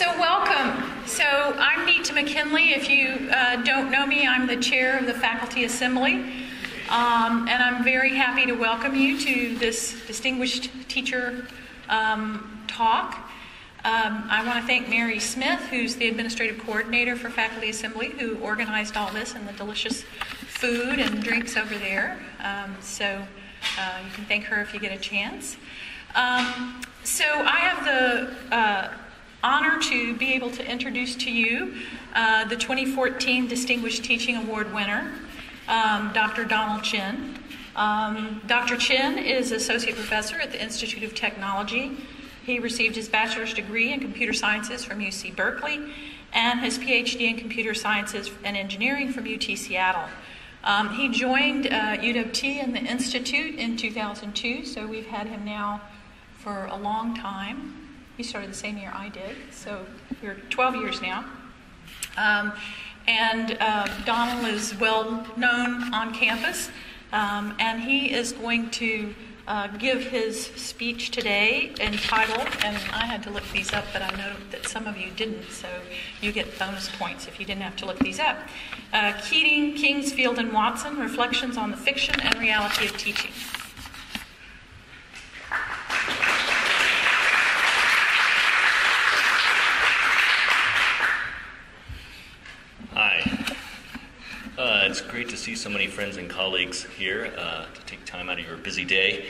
So welcome. So I'm Nita McKinley. If you don't know me, I'm the chair of the faculty assembly, and I'm very happy to welcome you to this distinguished teacher talk. I want to thank Mary Smith, who's the administrative coordinator for faculty assembly, who organized all this and the delicious food and drinks over there. You can thank her if you get a chance. So I have the honor to be able to introduce to you the 2014 Distinguished Teaching Award winner, Dr. Donald Chinn. Dr. Chinn is associate professor at the Institute of Technology. He received his bachelor's degree in computer sciences from UC Berkeley and his PhD in computer sciences and engineering from UT Seattle. He joined UWT and the Institute in 2002, so we've had him now for a long time. He started the same year I did, so we're 12 years now. Donald is well known on campus, and he is going to give his speech today entitled, and I had to look these up, but I know that some of you didn't, so you get bonus points if you didn't have to look these up. Keating, Kingsfield, and Watson, Reflections on the Fiction and Reality of Teaching. It's great to see so many friends and colleagues here to take time out of your busy day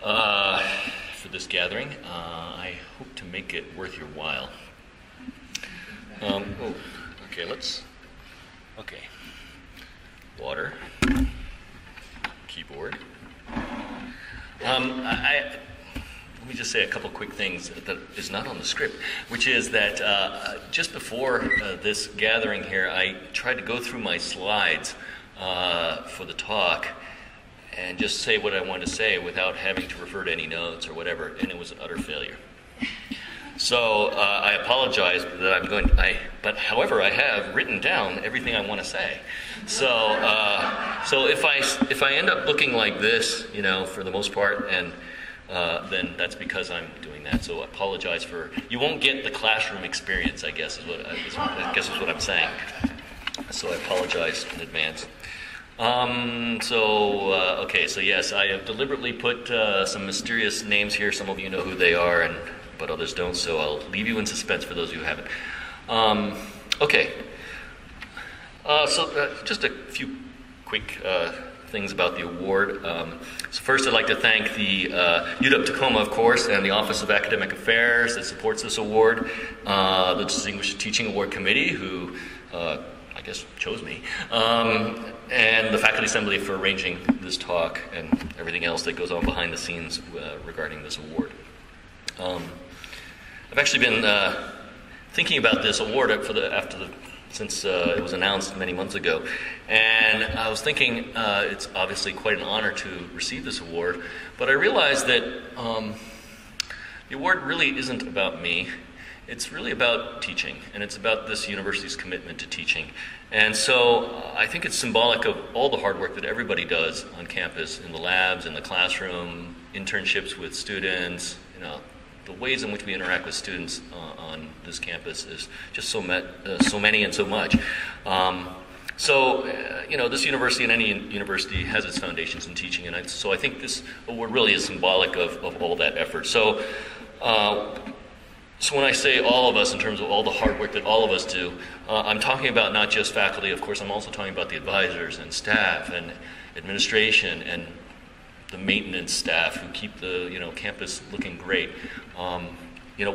for this gathering. I hope to make it worth your while. Water, keyboard. Let me just say a couple quick things that is not on the script, which is that just before this gathering here, I tried to go through my slides for the talk and just say what I wanted to say without having to refer to any notes or whatever, and it was an utter failure. So I apologize that I'm going to, but however, I have written down everything I want to say. So if I end up looking like this, you know, for the most part, and then that's because I'm doing that. So I apologize for, you won't get the classroom experience, I guess, is what I'm saying. So I apologize in advance. So yes, I have deliberately put some mysterious names here. Some of you know who they are, but others don't, so I'll leave you in suspense for those who haven't. Just a few quick things about the award. So first, I'd like to thank the UW Tacoma, of course, and the Office of Academic Affairs that supports this award, the Distinguished Teaching Award Committee, who I guess chose me, and the Faculty Assembly for arranging this talk and everything else that goes on behind the scenes regarding this award. I've actually been thinking about this award since it was announced many months ago. And I was thinking it's obviously quite an honor to receive this award, but I realized that the award really isn't about me. It's really about teaching, and it's about this university's commitment to teaching. And so I think it's symbolic of all the hard work that everybody does on campus, in the labs, in the classroom, internships with students, you know, the ways in which we interact with students on this campus is just so many and so much. This university and any university has its foundations in teaching, and so I think this award really is symbolic of all that effort. So, when I say all of us in terms of all the hard work that all of us do, I'm talking about not just faculty. Of course, I'm also talking about the advisors and staff and administration and the maintenance staff who keep the campus looking great.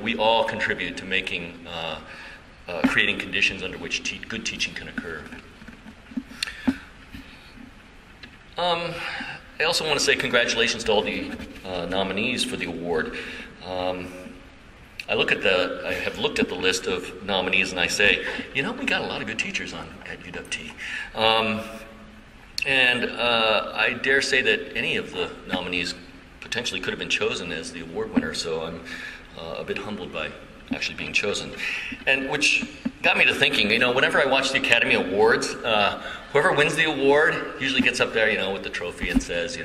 We all contribute to making creating conditions under which good teaching can occur. I also want to say congratulations to all the nominees for the award. I have looked at the list of nominees and I say, we got a lot of good teachers at UWT. I dare say that any of the nominees potentially could have been chosen as the award winner, so I'm a bit humbled by actually being chosen. And which got me to thinking, whenever I watch the Academy Awards, whoever wins the award usually gets up there, with the trophy and says,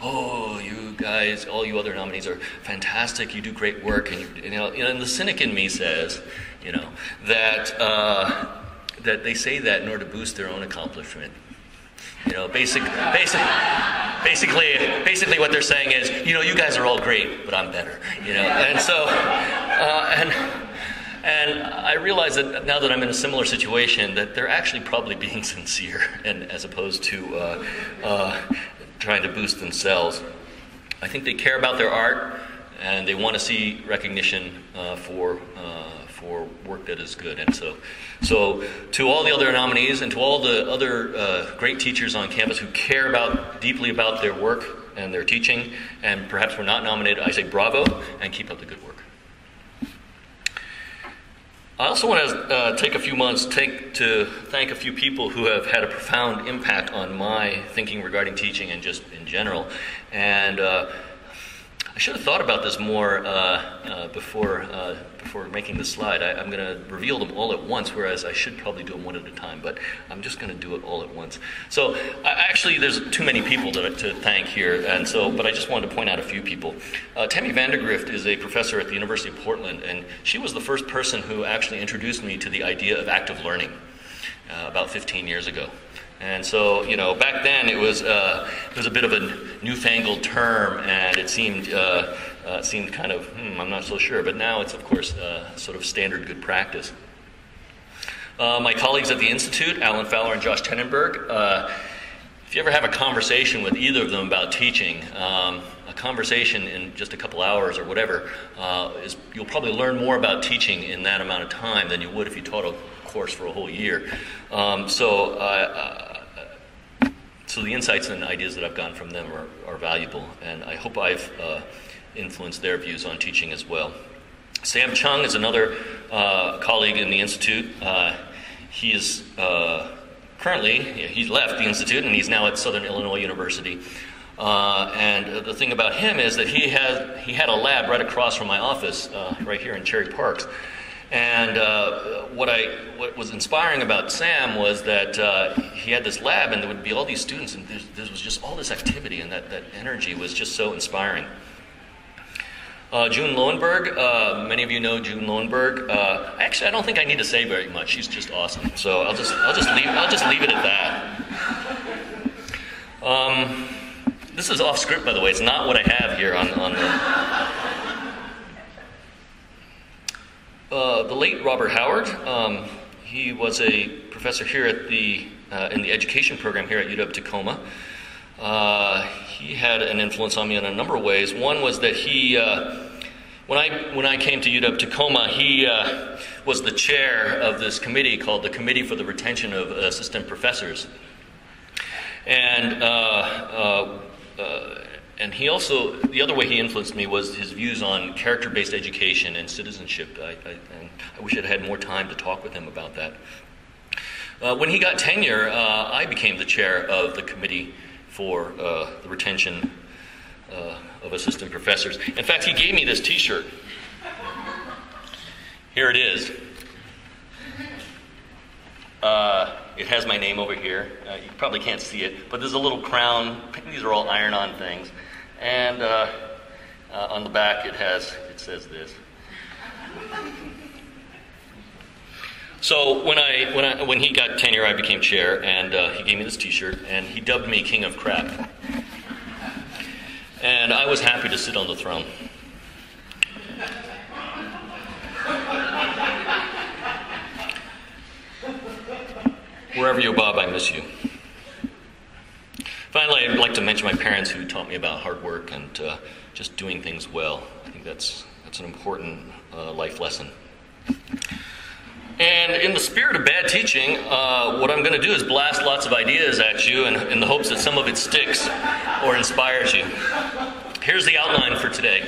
oh, you guys, all you other nominees are fantastic, you do great work, and the cynic in me says, you know, that that they say that in order to boost their own accomplishment. You know, basically what they're saying is, you know, you guys are all great, but I'm better. You know, and so and I realize that now that I'm in a similar situation, that they're actually probably being sincere, and as opposed to trying to boost themselves. I think they care about their art, and they want to see recognition for work that is good. And so to all the other nominees and to all the other great teachers on campus who care about deeply about their work and their teaching, and perhaps were not nominated, I say bravo and keep up the good work. I also want to take a few months to thank a few people who have had a profound impact on my thinking regarding teaching and just in general. And I should have thought about this more before making this slide. I'm going to reveal them all at once, whereas I should probably do them one at a time. But I'm just going to do it all at once. So actually, there's too many people to thank here, and so. But I just wanted to point out a few people. Tammy Vandegrift is a professor at the University of Portland, and she was the first person who actually introduced me to the idea of active learning about 15 years ago. And so, you know, back then it was a bit of a newfangled term, and it seemed kind of, I'm not so sure. But now it's, of course, sort of standard good practice. My colleagues at the Institute, Alan Fowler and Josh Tenenberg, if you ever have a conversation with either of them about teaching, a conversation in just a couple hours or whatever, you'll probably learn more about teaching in that amount of time than you would if you taught a course for a whole year. So the insights and ideas that I've gotten from them are valuable, and I hope I've influenced their views on teaching as well. Sam Chung is another colleague in the Institute. He is currently, he left the Institute, and he's now at Southern Illinois University. And the thing about him is that he had a lab right across from my office, right here in Cherry Parks. And what was inspiring about Sam was that he had this lab, and there would be all these students, and there was just all this activity, and that energy was just so inspiring. June Lohenberg, many of you know June Lohenberg. Actually, I don't think I need to say very much. She's just awesome. So I'll just leave it at that. This is off script, by the way. It's not what I have here on the. The late Robert Howard, he was a professor here at the in the education program here at UW Tacoma. He had an influence on me in a number of ways. One was that he, when I came to UW Tacoma, he was the chair of this committee called the Committee for the Retention of Assistant Professors, and he also, the other way he influenced me was his views on character-based education and citizenship. I wish I'd had more time to talk with him about that. When he got tenure, I became the chair of the Committee for the Retention of Assistant Professors. In fact, he gave me this T-shirt. Here it is. It has my name over here. You probably can't see it, but there's a little crown. These are all iron-on things. And on the back, it says this. So when he got tenure, I became chair, and he gave me this T-shirt, and he dubbed me King of Crap. And I was happy to sit on the throne. Wherever you're, Bob, I miss you. Finally, I'd like to mention my parents, who taught me about hard work and just doing things well. I think that's an important life lesson. And in the spirit of bad teaching, what I'm going to do is blast lots of ideas at you in the hopes that some of it sticks or inspires you. Here's the outline for today.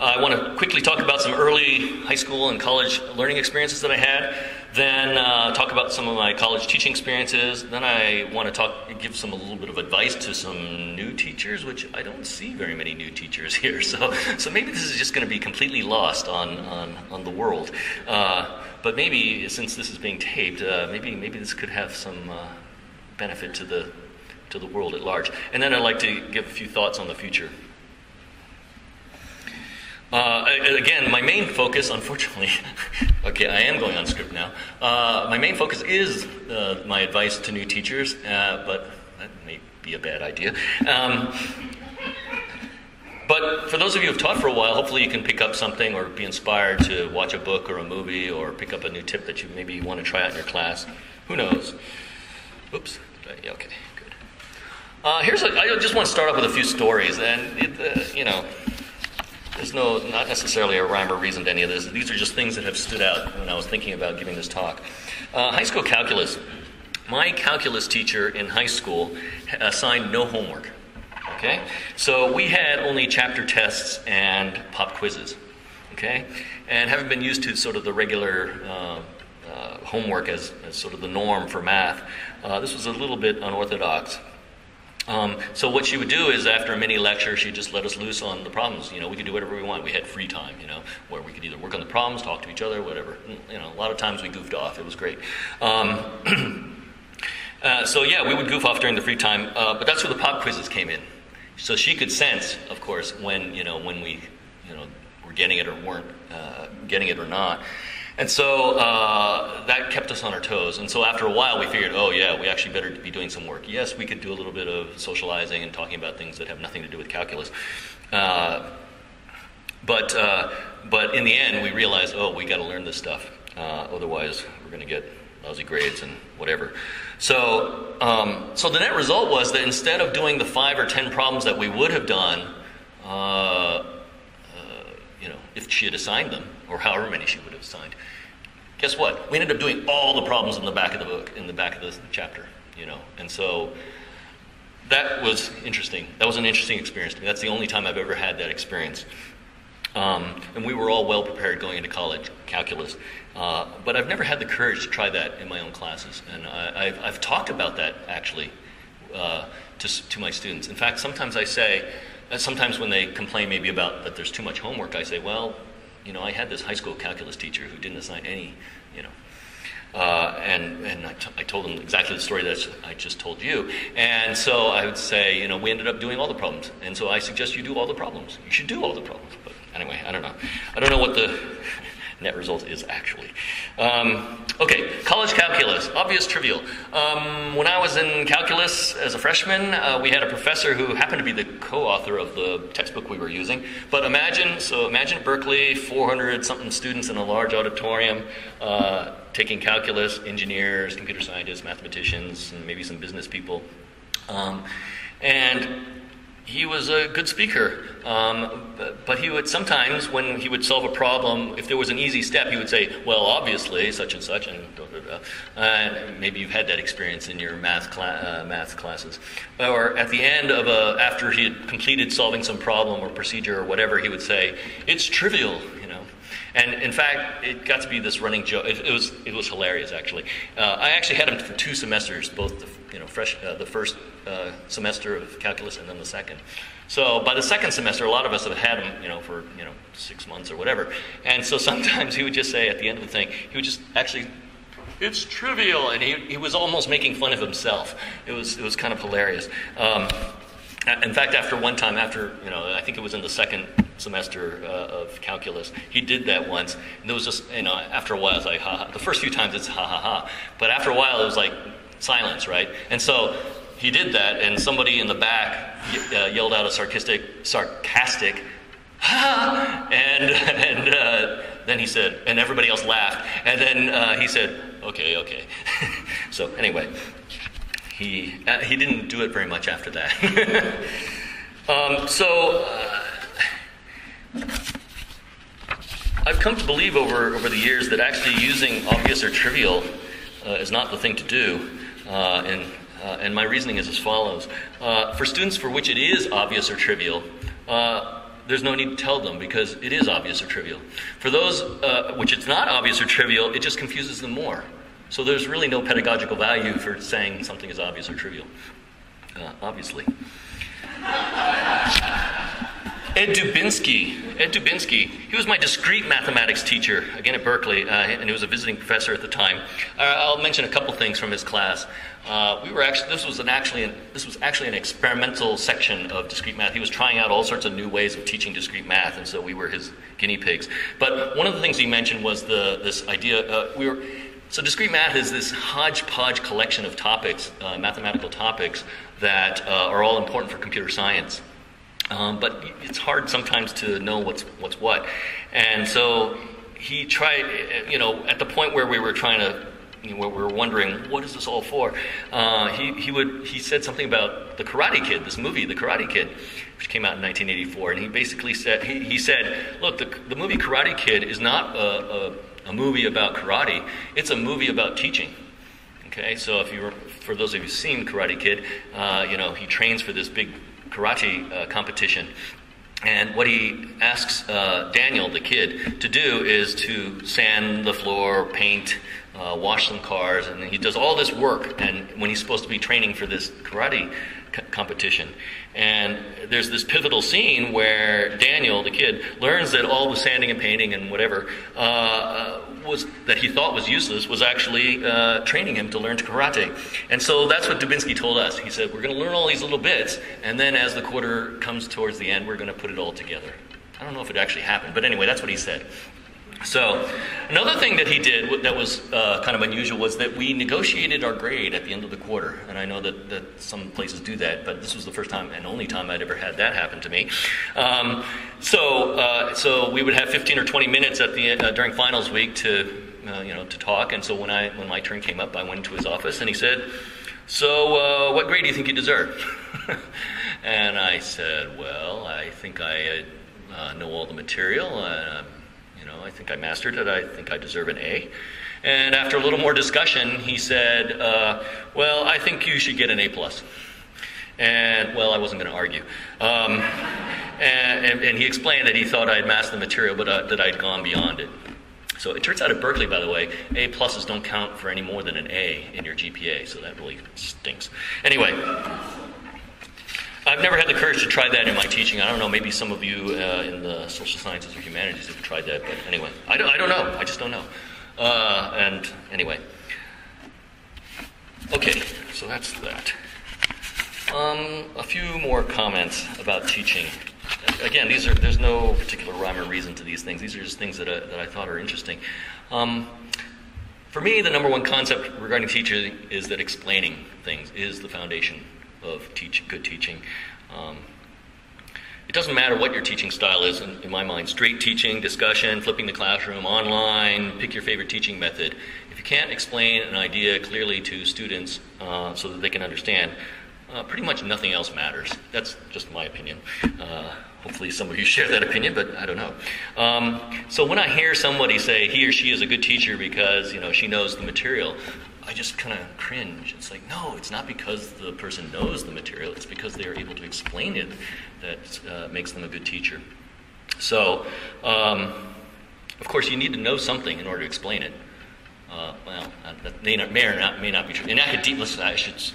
I want to quickly talk about some early high school and college learning experiences that I had, then talk about some of my college teaching experiences, then I want to give a little bit of advice to some new teachers, which I don't see very many new teachers here, so maybe this is just going to be completely lost on the world. But maybe, since this is being taped, maybe this could have some benefit to the world at large. And then I'd like to give a few thoughts on the future. Again, my main focus, unfortunately, okay, I am going on script now. My main focus is my advice to new teachers, but that may be a bad idea. But for those of you who have taught for a while, hopefully you can pick up something or be inspired to watch a book or a movie or pick up a new tip that you maybe want to try out in your class. Who knows? Oops. Okay, good. I just want to start off with a few stories, and you know, there's not necessarily a rhyme or reason to any of this. These are just things that have stood out when I was thinking about giving this talk. High school calculus. My calculus teacher in high school assigned no homework. Okay, so we had only chapter tests and pop quizzes. Okay, and having been used to sort of the regular homework as sort of the norm for math, this was a little bit unorthodox. So what she would do is, after a mini lecture, she'd just let us loose on the problems. You know, we could do whatever we want. We had free time, you know, where we could either work on the problems, talk to each other, whatever. You know, a lot of times we goofed off. It was great. So yeah, we would goof off during the free time, but that's where the pop quizzes came in. So she could sense, of course, when we, were getting it or weren't getting it or not. And so that kept us on our toes. And so after a while, we figured, oh, yeah, we actually better be doing some work. Yes, we could do a little bit of socializing and talking about things that have nothing to do with calculus. But in the end, we realized, oh, we got to learn this stuff. Otherwise, we're going to get lousy grades and whatever. So, so the net result was that instead of doing the 5 or 10 problems that we would have done, if she had assigned them, or however many she would have assigned, guess what? We ended up doing all the problems in the back of the book, in the back of the chapter, And so that was interesting. That was an interesting experience to me. That's the only time I've ever had that experience. And we were all well prepared going into college, calculus. But I've never had the courage to try that in my own classes. And I've talked about that, actually, to my students. In fact, sometimes I say, sometimes when they complain maybe about that there's too much homework, I say, well, I had this high school calculus teacher who didn't assign any, and I told them exactly the story that I just told you. And so I would say, we ended up doing all the problems. And so I suggest you do all the problems. You should do all the problems. But anyway, I don't know. I don't know what the net result is actually. Okay, college calculus, obvious trivial. When I was in calculus as a freshman, we had a professor who happened to be the co-author of the textbook we were using. But imagine Berkeley, 400-something students in a large auditorium taking calculus, engineers, computer scientists, mathematicians, and maybe some business people. And he was a good speaker, but he would sometimes, when he would solve a problem, if there was an easy step, he would say, well, obviously, such and such, and da, da, da. And maybe you've had that experience in your math classes. Or at the end of after he had completed solving some problem or procedure or whatever, he would say, it's trivial, And in fact, it got to be this running joke. It was hilarious, actually. I actually had him for 2 semesters, both the first semester of calculus and then the second. So by the second semester, a lot of us have had him, for 6 months or whatever. And so sometimes he would just say at the end of the thing, he would just actually, it's trivial, and he was almost making fun of himself. It was kind of hilarious. In fact, after one time, I think it was in the second semester of calculus, he did that once, and it was just, after a while, it's like, ha, ha. The first few times, it's ha, ha, ha. But after a while, it was like silence, right? And so he did that, and somebody in the back yelled out a sarcastic, ha, and then he said, and everybody else laughed, and then he said, okay. So anyway, he didn't do it very much after that. I've come to believe over the years that actually using obvious or trivial is not the thing to do, and my reasoning is as follows. For students for which it is obvious or trivial, there's no need to tell them because it is obvious or trivial. For those which it's not obvious or trivial, it just confuses them more. So there's really no pedagogical value for saying something is obvious or trivial, obviously. Ed Dubinsky. He was my discrete mathematics teacher, again at Berkeley, and he was a visiting professor at the time. I'll mention a couple things from his class. This was actually an experimental section of discrete math. He was trying out all sorts of new ways of teaching discrete math, and so we were his guinea pigs. But one of the things he mentioned was so discrete math is this hodgepodge collection of topics, mathematical topics, that are all important for computer science. But it's hard sometimes to know what's what. And so he tried, at the point where we were trying to, where we were wondering, what is this all for? He said something about The Karate Kid, this movie, The Karate Kid, which came out in 1984. And he basically said, he said, look, the movie Karate Kid is not a movie about karate. It's a movie about teaching. Okay, so for those of you who've seen Karate Kid, he trains for this big karate competition. And what he asks Daniel, the kid, to do is to sand the floor, paint, wash some cars, and he does all this work and when he's supposed to be training for this karate competition. And there's this pivotal scene where Daniel, the kid, learns that all the sanding and painting and whatever that he thought was useless was actually training him to learn karate. And so that's what Dubinsky told us. He said, we're going to learn all these little bits, and then as the quarter comes towards the end, we're going to put it all together. I don't know if it actually happened, but anyway, that's what he said. So another thing that he did that was kind of unusual was that we negotiated our grade at the end of the quarter. And I know that some places do that, but this was the first time and only time I'd ever had that happen to me. So we would have 15 or 20 minutes at the during finals week to talk. And so when my turn came up, I went into his office and he said, so what grade do you think you deserve? And I said, well, I think I know all the material. I think I mastered it. I think I deserve an A. And after a little more discussion, he said, well, I think you should get an A+. And, well, I wasn't going to argue. And he explained that he thought I had mastered the material, but that I had gone beyond it. So it turns out at Berkeley, by the way, A+ don't count for any more than an A in your GPA, so that really stinks. Anyway, I've never had the courage to try that in my teaching. I don't know, maybe some of you in the social sciences or humanities have tried that, but anyway, I don't know. I just don't know. And anyway. Okay, so that's that. A few more comments about teaching. Again, there's no particular rhyme or reason to these things. These are just things that I thought are interesting. For me, the number one concept regarding teaching is that explaining things is the foundation of good teaching. It doesn't matter what your teaching style is, in my mind. Straight teaching, discussion, flipping the classroom, online, pick your favorite teaching method. If you can't explain an idea clearly to students so that they can understand, pretty much nothing else matters. That's just my opinion. Hopefully some of you share that opinion, but I don't know. So when I hear somebody say he or she is a good teacher because she knows the material, I just kind of cringe. It's like, no, it's not because the person knows the material. It's because they are able to explain it that makes them a good teacher. So, of course, you need to know something in order to explain it. Well, that may or may not be true. In academia, I should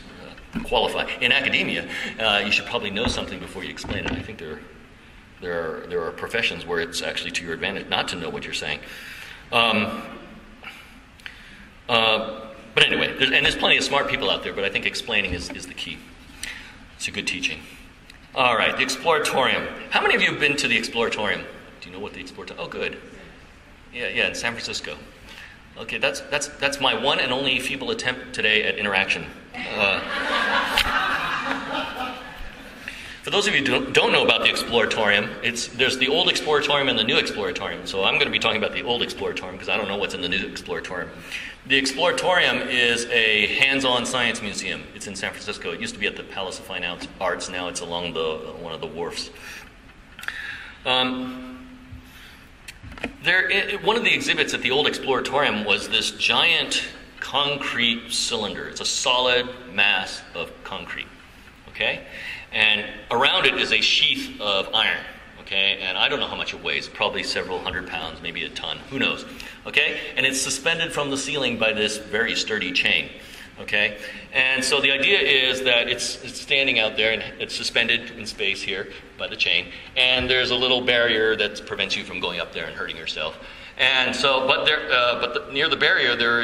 qualify. In academia, you should probably know something before you explain it. I think there are professions where it's actually to your advantage not to know what you're saying. But anyway, there's plenty of smart people out there, but I think explaining is the key to good teaching. All right, the Exploratorium. How many of you have been to the Exploratorium? Do you know what the Exploratorium? Oh, good. Yeah, in San Francisco. Okay, that's my one and only feeble attempt today at interaction. For those of you who don't know about the Exploratorium, there's the old Exploratorium and the new Exploratorium. So I'm going to be talking about the old Exploratorium because I don't know what's in the new Exploratorium. The Exploratorium is a hands-on science museum. It's in San Francisco. It used to be at the Palace of Fine Arts. Now it's along one of the wharfs. One of the exhibits at the old Exploratorium was this giant concrete cylinder. It's a solid mass of concrete. Okay? And around it is a sheath of iron, okay? And I don't know how much it weighs, probably several hundred pounds, maybe a ton, who knows, okay? And it's suspended from the ceiling by this very sturdy chain. Okay, and so the idea is that it's standing out there and it's suspended in space here by the chain, and there's a little barrier that prevents you from going up there and hurting yourself. And so, but there, near the barrier there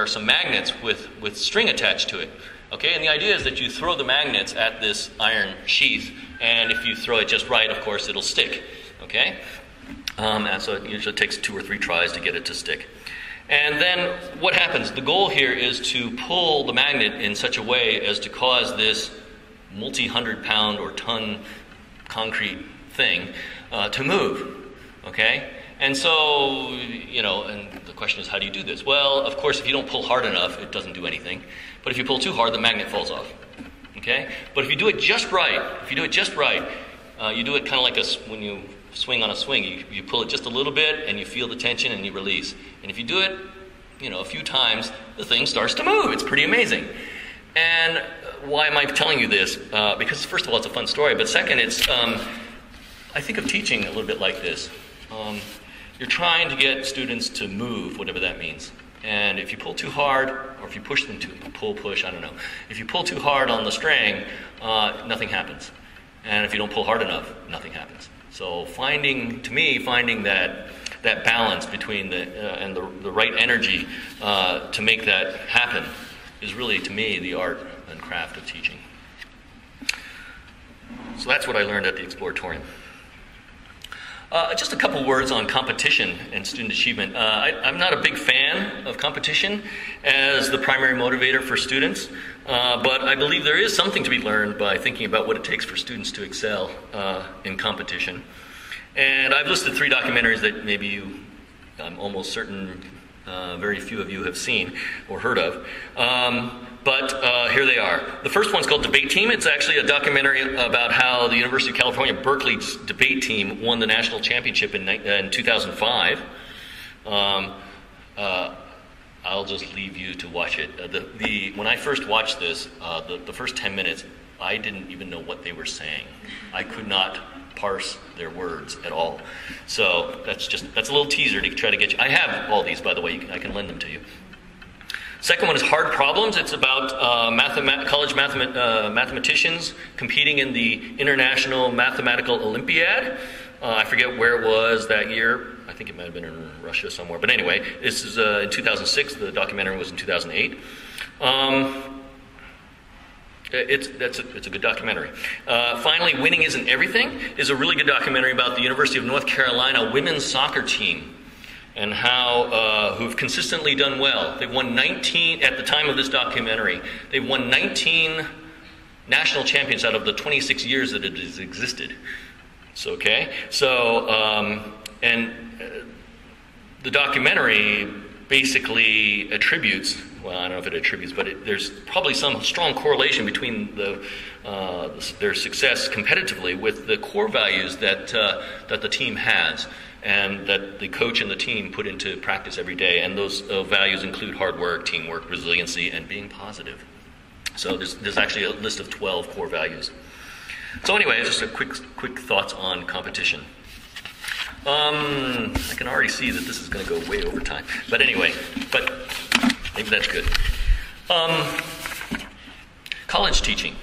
are some magnets with string attached to it. Okay, and the idea is that you throw the magnets at this iron sheath, and if you throw it just right, of course, it'll stick. Okay, and so it usually takes 2 or 3 tries to get it to stick. And then what happens? The goal here is to pull the magnet in such a way as to cause this multi-100-pound or ton concrete thing to move. Okay? And so, you know, and the question is, how do you do this? Well, of course, if you don't pull hard enough, it doesn't do anything. But if you pull too hard, the magnet falls off. Okay? But if you do it just right, you do it kind of like when you swing on a swing, you pull it just a little bit and you feel the tension and you release. And if you do it, you know, a few times, the thing starts to move. It's pretty amazing. And why am I telling you this? Because first of all, it's a fun story, but second, it's I think of teaching a little bit like this. You're trying to get students to move, whatever that means. And if you pull too hard, or if you push them push, I don't know. If you pull too hard on the string, nothing happens. And if you don't pull hard enough, nothing happens. So finding that balance between the right energy to make that happen is really, to me, the art and craft of teaching. So that's what I learned at the Exploratorium. Just a couple words on competition and student achievement. I'm not a big fan of competition as the primary motivator for students, but I believe there is something to be learned by thinking about what it takes for students to excel in competition. And I've listed 3 documentaries that maybe I'm almost certain very few of you have seen or heard of. But here they are. The first one's called Debate Team. It's actually a documentary about how the University of California, Berkeley's debate team won the national championship in 2005. I'll just leave you to watch it. When I first watched this, the first 10 minutes, I didn't even know what they were saying. I could not parse their words at all. So that's a little teaser to try to get you. I have all these, by the way. I can lend them to you. Second one is Hard Problems. It's about college mathematicians competing in the International Mathematical Olympiad. I forget where it was that year. I think it might have been in Russia somewhere. But anyway, this is in 2006. The documentary was in 2008. It's a good documentary. Finally, Winning Isn't Everything is a really good documentary about the University of North Carolina women's soccer team, and how who've consistently done well. They've won 19, at the time of this documentary, they've won 19 national champions out of the 26 years that it has existed. So, okay, so, the documentary basically attributes, well, I don't know if it attributes, but there's probably some strong correlation between their success competitively with the core values that the team has, and that the coach and the team put into practice every day. And those values include hard work, teamwork, resiliency, and being positive. So there's actually a list of 12 core values. So anyway, just a quick thoughts on competition. I can already see that this is going to go way over time. But anyway, maybe that's good. College teaching.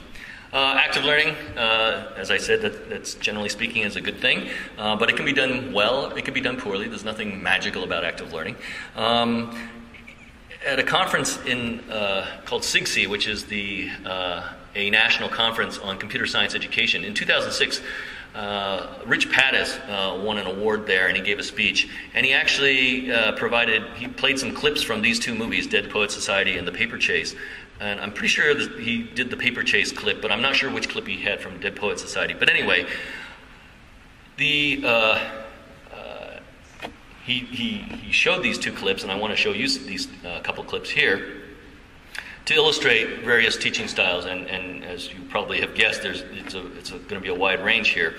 Active learning, as I said, that's generally speaking is a good thing, but it can be done well, it can be done poorly. There's nothing magical about active learning. At a conference called SIGCSE, which is a national conference on computer science education, in 2006, Rich Pattis won an award there, and he gave a speech, and he actually he played some clips from these 2 movies, Dead Poets Society and The Paper Chase. And I'm pretty sure that he did the Paper Chase clip, but I'm not sure which clip he had from Dead Poets Society. But anyway, he showed these 2 clips, and I want to show you these couple clips here to illustrate various teaching styles. And as you probably have guessed, it's going to be a wide range here.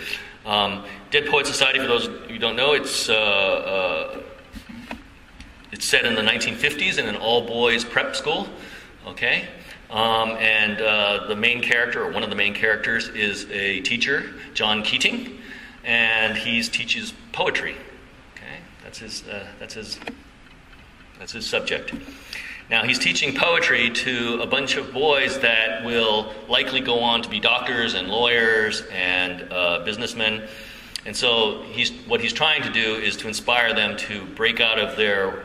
Dead Poets Society, for those who don't know, it's set in the 1950s in an all-boys prep school. Okay, and the main character, or one of the main characters, is a teacher, John Keating, and he teaches poetry. Okay, that's his subject. Now, he's teaching poetry to a bunch of boys that will likely go on to be doctors and lawyers and businessmen. And so what he's trying to do is to inspire them to break out of their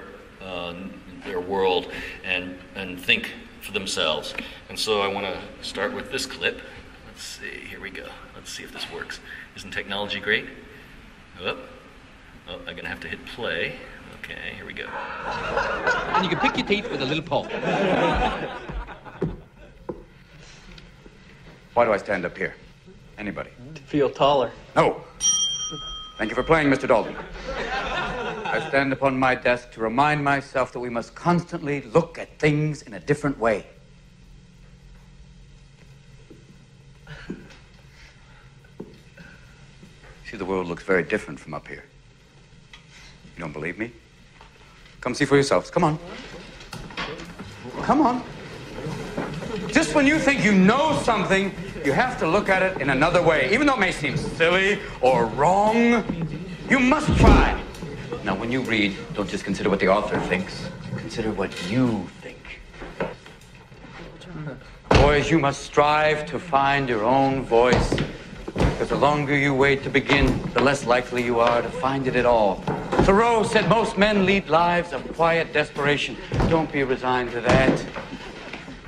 world and think for themselves. And so I want to start with this clip. Let's see, here we go. Let's see if this works. Isn't technology great? Oh, I'm gonna have to hit play. Okay, here we go. And you can pick your teeth with a little pole. Why do I stand up here? Anybody? To feel taller. No. Thank you for playing, Mr. Dalton. I stand upon my desk to remind myself that we must constantly look at things in a different way. See, the world looks very different from up here. You don't believe me? Come see for yourselves. Come on. Come on. Just when you think you know something, you have to look at it in another way. Even though it may seem silly or wrong, you must try. Now, when you read, don't just consider what the author thinks. Consider what you think. Boys, you must strive to find your own voice. Because the longer you wait to begin, the less likely you are to find it at all. Thoreau said most men lead lives of quiet desperation. Don't be resigned to that.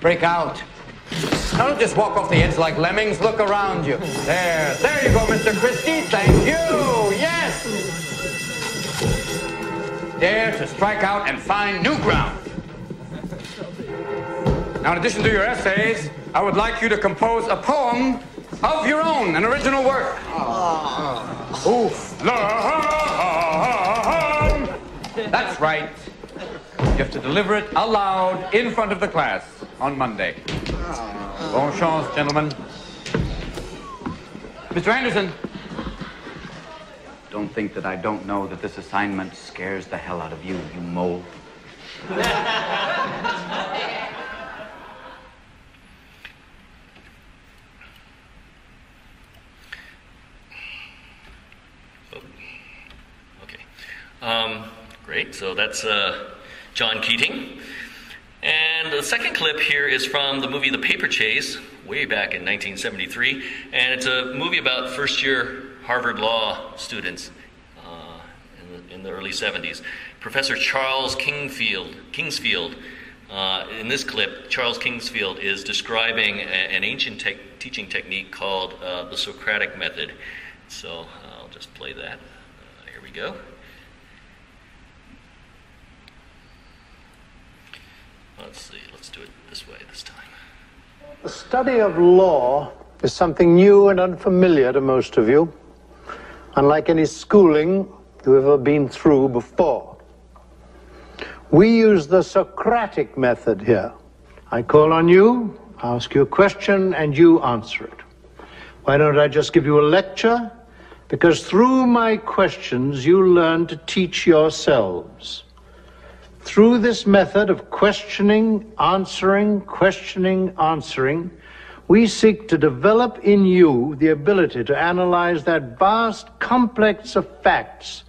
Break out. Now, don't just walk off the edge like lemmings. Look around you. There you go, Mr. Christie. Thank you. Yes. Dare to strike out and find new ground. Now, in addition to your essays, I would like you to compose a poem of your own, an original work. That's right. You have to deliver it aloud in front of the class on Monday. Bon chance, gentlemen. Mr. Anderson. Don't think that I don't know that this assignment scares the hell out of you, you mole. Okay. Great. So that's John Keating. And the second clip here is from the movie The Paper Chase, way back in 1973. And it's a movie about first-year Harvard Law students in the early 70s. Professor Charles Kingsfield. In this clip, Charles Kingsfield is describing an ancient teaching technique called the Socratic method. So I'll just play that. Here we go. Let's see, let's do it this way this time. The study of law is something new and unfamiliar to most of you, unlike any schooling you've ever been through before. We use the Socratic method here. I call on you, ask you a question, and you answer it. Why don't I just give you a lecture? Because through my questions, you learn to teach yourselves. Through this method of questioning, answering, we seek to develop in you the ability to analyze that vast complex of facts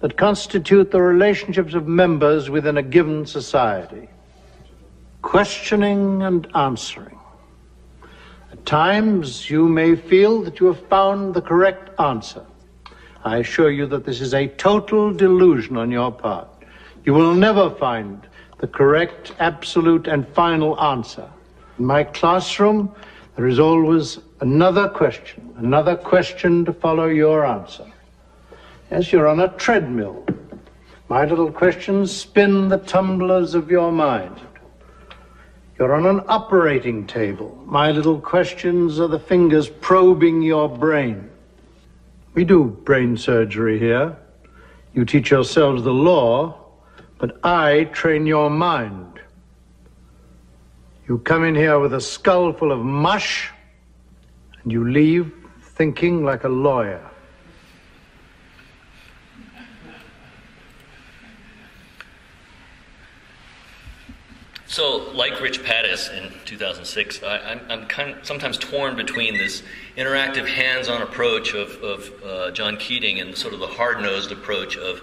that constitute the relationships of members within a given society. Questioning and answering. At times, you may feel that you have found the correct answer. I assure you that this is a total delusion on your part. You will never find the correct, absolute, and final answer. In my classroom, there is always another question to follow your answer. Yes, you're on a treadmill. My little questions spin the tumblers of your mind. You're on an operating table. My little questions are the fingers probing your brain. We do brain surgery here. You teach yourselves the law, but I train your mind. You come in here with a skull full of mush, and you leave thinking like a lawyer. So, like Rich Pattis in 2006, I'm sometimes torn between this interactive, hands-on approach of John Keating and sort of the hard-nosed approach of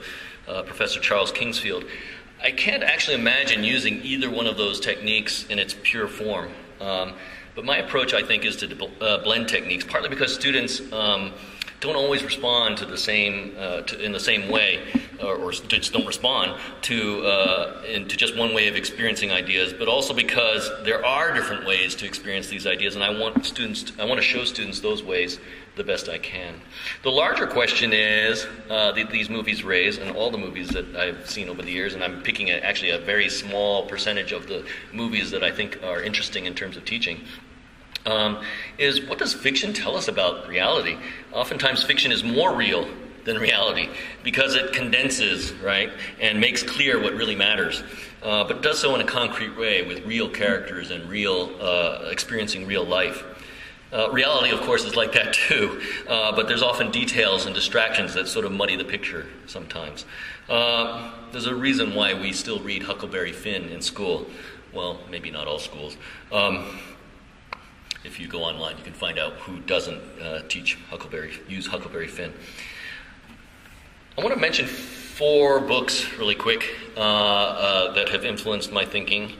Professor Charles Kingsfield. I can't actually imagine using either one of those techniques in its pure form. But my approach, I think, is to blend techniques, partly because students don't always respond to the same in the same way, or just don't respond to just one way of experiencing ideas. But also because there are different ways to experience these ideas, and I want to show students those ways the best I can. The larger question is that these movies raise, and all the movies that I've seen over the years, and I'm picking actually a very small percentage of the movies that I think are interesting in terms of teaching, is what does fiction tell us about reality? Oftentimes fiction is more real than reality because it condenses, right, and makes clear what really matters, but does so in a concrete way with real characters and real experiencing real life. Reality, of course, is like that too, but there's often details and distractions that sort of muddy the picture sometimes. There's a reason why we still read Huckleberry Finn in school. Well, maybe not all schools. If you go online, you can find out who doesn't use Huckleberry Finn. I want to mention four books really quick that have influenced my thinking.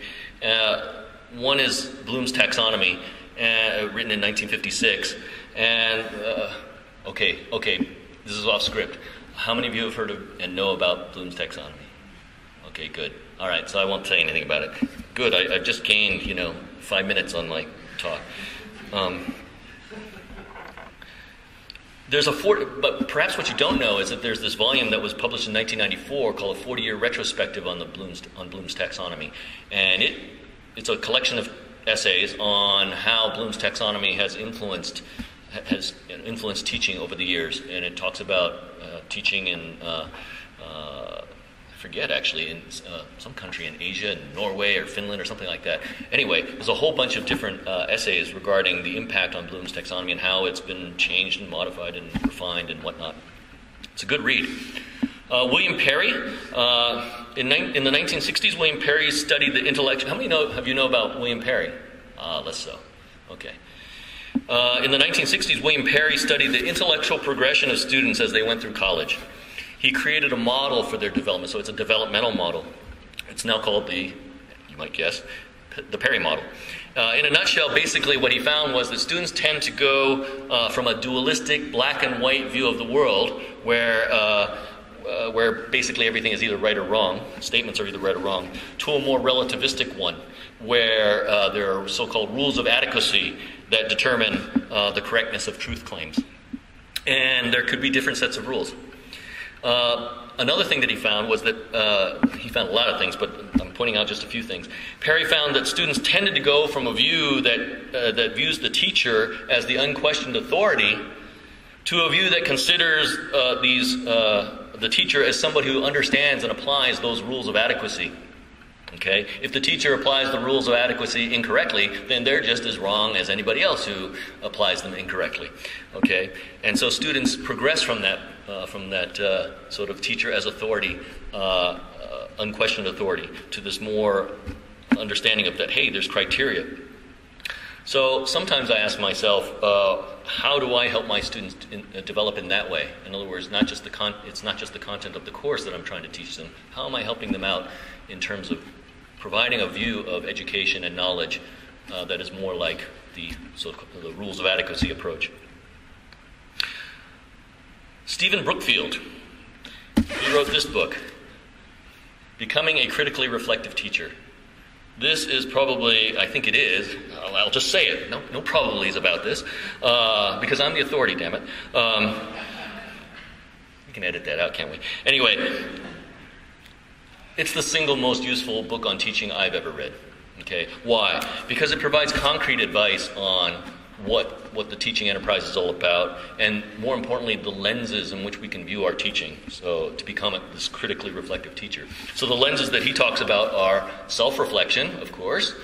One is Bloom's Taxonomy, written in 1956, and okay, this is off script. How many of you have heard of and know about Bloom's Taxonomy? Okay, good. All right, so I won't say anything about it. Good. I've just gained 5 minutes on my talk. But perhaps what you don't know is that there's this volume that was published in 1994 called a 40-year retrospective on Bloom's Taxonomy, and it's a collection of essays on how Bloom's taxonomy has influenced teaching over the years, and it talks about teaching in I forget actually in some country in Asia, in Norway or Finland or something like that. Anyway, there's a whole bunch of different essays regarding the impact on Bloom's taxonomy and how it's been changed and modified and refined and whatnot. It's a good read. William Perry, in the 1960s, William Perry studied the intellectual. How many know about William Perry? Less so. Okay. In the 1960s, William Perry studied the intellectual progression of students as they went through college. He created a model for their development, so it's a developmental model. It's now called the Perry model. In a nutshell, basically what he found was that students tend to go from a dualistic black and white view of the world where basically everything is either right or wrong, statements are either right or wrong, to a more relativistic one, where there are so-called rules of adequacy that determine the correctness of truth claims. And there could be different sets of rules. Another thing that he found was that, he found a lot of things, but I'm pointing out just a few things. Perry found that students tended to go from a view that views the teacher as the unquestioned authority to a view that considers the teacher as somebody who understands and applies those rules of adequacy. Okay? If the teacher applies the rules of adequacy incorrectly, then they're just as wrong as anybody else who applies them incorrectly. Okay? And so students progress from that sort of teacher as authority, unquestioned authority, to this more understanding of that, hey, there's criteria. So sometimes I ask myself, how do I help my students develop in that way? In other words, it's not just the content of the course that I'm trying to teach them. How am I helping them out in terms of providing a view of education and knowledge that is more like the rules of adequacy approach? Stephen Brookfield, he wrote this book, Becoming a Critically Reflective Teacher. This is probably, I think it is, I'll just say it, no probabilities about this, because I'm the authority, damn it. We can edit that out, can't we? Anyway, it's the single most useful book on teaching I've ever read. Okay, why? Because it provides concrete advice on what the teaching enterprise is all about, and more importantly, the lenses in which we can view our teaching, so to become this critically reflective teacher. So the lenses that he talks about are self-reflection, of course,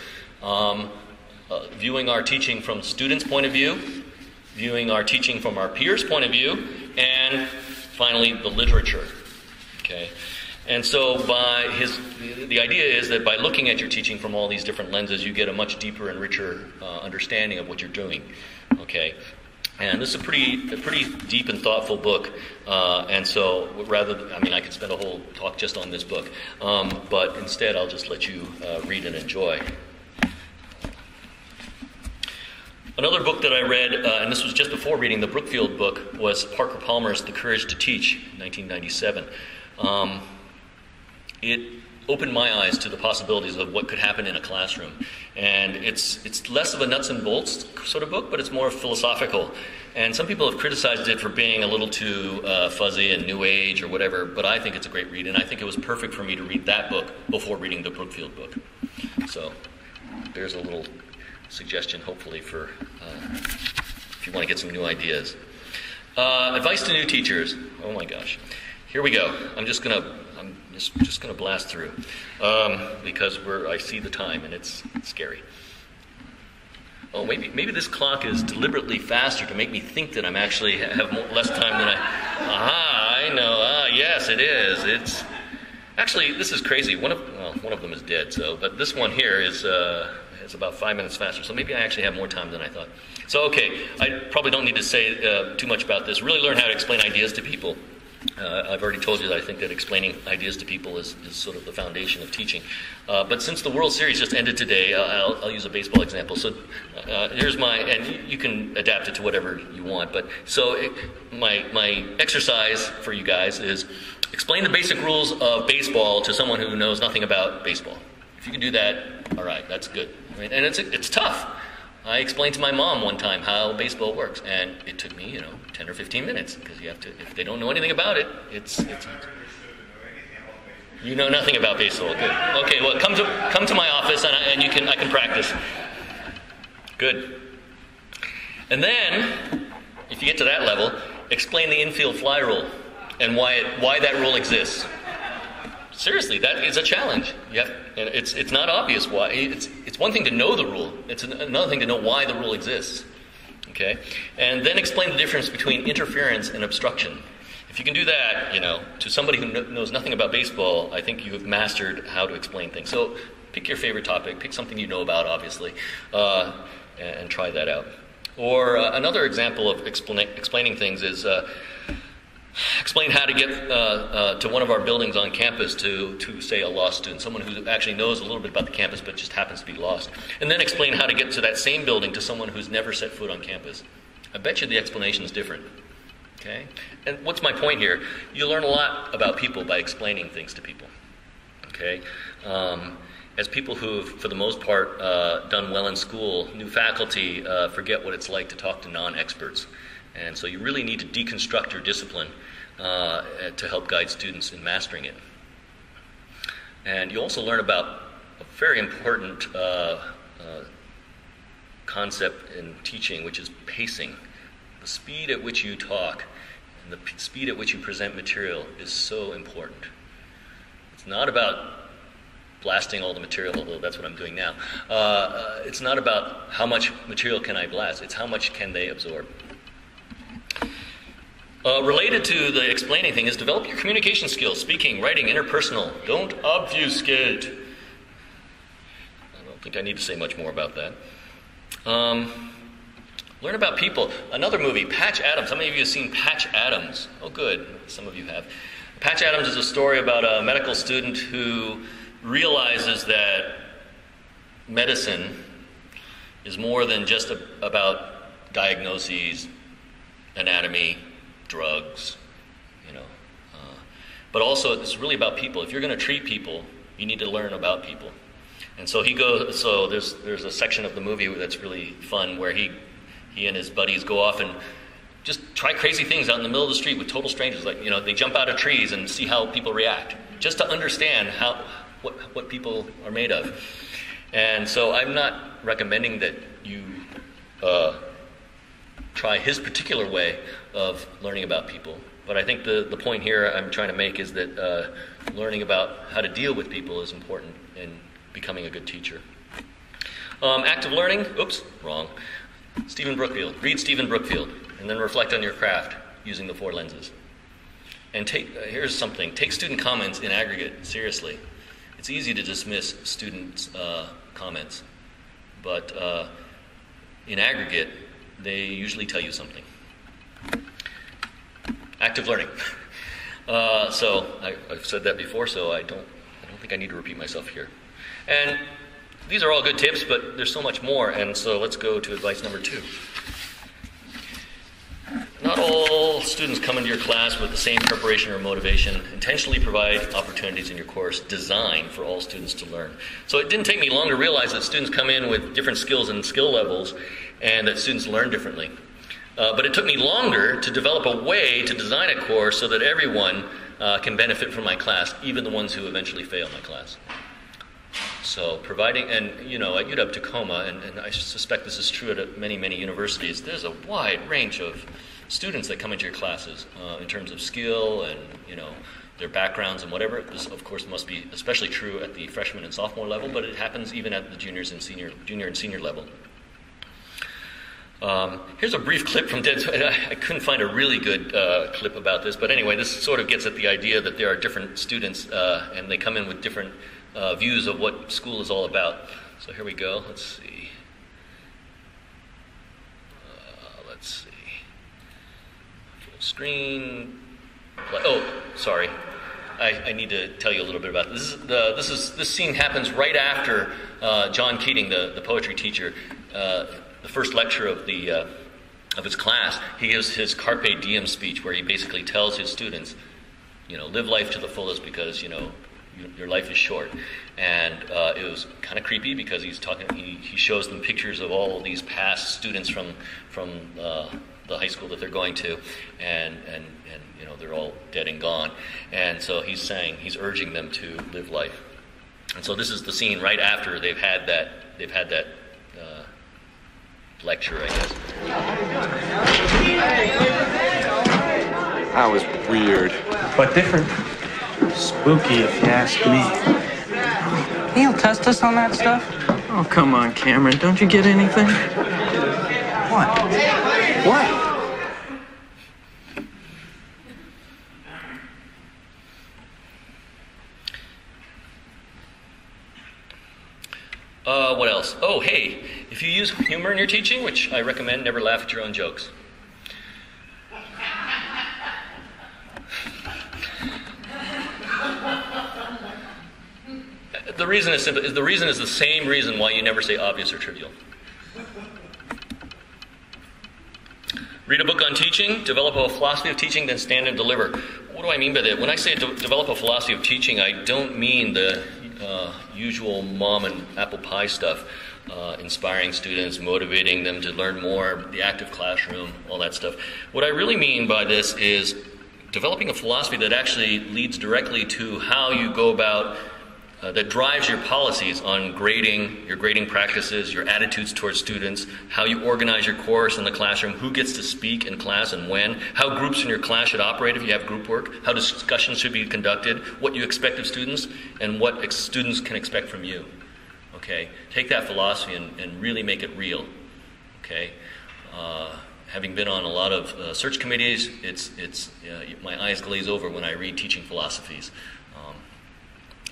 viewing our teaching from students' point of view, viewing our teaching from our peers' point of view, and finally, the literature. Okay. And so the idea is that by looking at your teaching from all these different lenses, you get a much deeper and richer understanding of what you're doing. Okay, And this is a pretty deep and thoughtful book, and so I could spend a whole talk just on this book, but instead I'll just let you read and enjoy. Another book that I read, and this was just before reading the Brookfield book, was Parker Palmer's The Courage to Teach, 1997. It opened my eyes to the possibilities of what could happen in a classroom. And it's less of a nuts and bolts sort of book, but it's more philosophical. And some people have criticized it for being a little too fuzzy and new age or whatever, but I think it's a great read, and I think it was perfect for me to read that book before reading the Brookfield book. So there's a little suggestion, hopefully, for if you want to get some new ideas. Advice to new teachers. Oh my gosh. Here we go. I'm just gonna blast through because I see the time and it's scary. Oh, maybe this clock is deliberately faster to make me think that I'm actually have less time than I. I know. Yes, it is. It's actually, this is crazy. One of them is dead. So, but this one here is. It's about 5 minutes faster, so maybe I actually have more time than I thought. So, okay, I probably don't need to say too much about this. Really learn how to explain ideas to people. I've already told you that I think that explaining ideas to people is sort of the foundation of teaching. But since the World Series just ended today, I'll use a baseball example. So here's and you can adapt it to whatever you want. But so my exercise for you guys is explain the basic rules of baseball to someone who knows nothing about baseball. If you can do that, all right, that's good. Right? And it's tough. I explained to my mom one time how baseball works, and it took me, 10 or 15 minutes, because you have to. If they don't know anything about it, it's. You know nothing about baseball. Good. Okay. Well, come to my office, and I can practice. Good. And then, if you get to that level, explain the infield fly rule and why that rule exists. Seriously, that is a challenge. Yep. And it's not obvious why. It's one thing to know the rule. It's another thing to know why the rule exists. Okay? And then explain the difference between interference and obstruction. If you can do that, to somebody who knows nothing about baseball, I think you have mastered how to explain things. So pick your favorite topic. Pick something you know about, obviously, and try that out. Or another example of explaining things is... explain how to get to one of our buildings on campus to say, a lost student, someone who actually knows a little bit about the campus but just happens to be lost. And then explain how to get to that same building to someone who's never set foot on campus. I bet you the explanation is different. Okay? And what's my point here? You learn a lot about people by explaining things to people. Okay? As people who've, for the most part, done well in school, new faculty forget what it's like to talk to non-experts. And so you really need to deconstruct your discipline to help guide students in mastering it. And you also learn about a very important concept in teaching, which is pacing. The speed at which you talk and the speed at which you present material is so important. It's not about blasting all the material, although that's what I'm doing now. It's not about how much material can I blast, it's how much can they absorb. Related to the explaining thing is develop your communication skills, speaking, writing, interpersonal. Don't obfuscate. I don't think I need to say much more about that. Learn about people. Another movie, Patch Adams. How many of you have seen Patch Adams? Oh, good. Some of you have. Patch Adams is a story about a medical student who realizes that medicine is more than just about diagnoses, anatomy, drugs, but also it's really about people. If you're going to treat people, you need to learn about people. And so he goes. So there's a section of the movie that's really fun where he and his buddies go off and just try crazy things out in the middle of the street with total strangers. Like they jump out of trees and see how people react, just to understand what people are made of. And so I'm not recommending that you try his particular way of learning about people. But I think the point here I'm trying to make is that learning about how to deal with people is important in becoming a good teacher. Active learning, oops, wrong. Stephen Brookfield, read Stephen Brookfield, and then reflect on your craft using the four lenses. And here's something, take student comments in aggregate seriously. It's easy to dismiss students' comments, but in aggregate, they usually tell you something. Active learning. So I've said that before, so I don't think I need to repeat myself here. And these are all good tips, but there's so much more, and so let's go to advice number 2. Not all students come into your class with the same preparation or motivation. Intentionally provide opportunities in your course designed for all students to learn. So it didn't take me long to realize that students come in with different skills and skill levels, and that students learn differently. But it took me longer to develop a way to design a course so that everyone can benefit from my class, even the ones who eventually fail my class. So providing, and you know, at UW Tacoma, and I suspect this is true at many, many universities, there's a wide range of students that come into your classes in terms of skill and, you know, their backgrounds and whatever. This, of course, must be especially true at the freshman and sophomore level, but it happens even at the junior and senior level. Here's a brief clip from Dead Poets. I couldn't find a really good clip about this, but anyway, this sort of gets at the idea that there are different students and they come in with different views of what school is all about. So here we go. Let's see. Full screen. Oh, sorry. I need to tell you a little bit about this. This scene happens right after John Keating, the poetry teacher, the first lecture of the of his class. He gives his Carpe Diem speech, where he basically tells his students, you know, live life to the fullest because, you know, your life is short. And it was kind of creepy because he's talking. He shows them pictures of all of these past students from the high school that they're going to, and you know, they're all dead and gone. And so he's saying, he's urging them to live life. And so this is the scene right after they've had that lecture, I guess. That was weird, but different. Spooky, if you ask me. Can you test us on that stuff? Oh, come on, Cameron. Don't you get anything? What? What? What else? Oh, hey. If you use humor in your teaching, which I recommend, never laugh at your own jokes. The reason is simple. The reason is the same reason why you never say obvious or trivial. Read a book on teaching, develop a philosophy of teaching, then stand and deliver. What do I mean by that? When I say develop a philosophy of teaching, I don't mean the usual mom and apple pie stuff, inspiring students, motivating them to learn more, the active classroom, all that stuff. What I really mean by this is developing a philosophy that actually leads directly to how you go about, that drives your policies on grading, your grading practices, your attitudes towards students, how you organize your course in the classroom, who gets to speak in class and when, how groups in your class should operate if you have group work, how discussions should be conducted, what you expect of students, and what students can expect from you. Okay? Take that philosophy and really make it real. Okay? Having been on a lot of search committees, it's my eyes glaze over when I read teaching philosophies.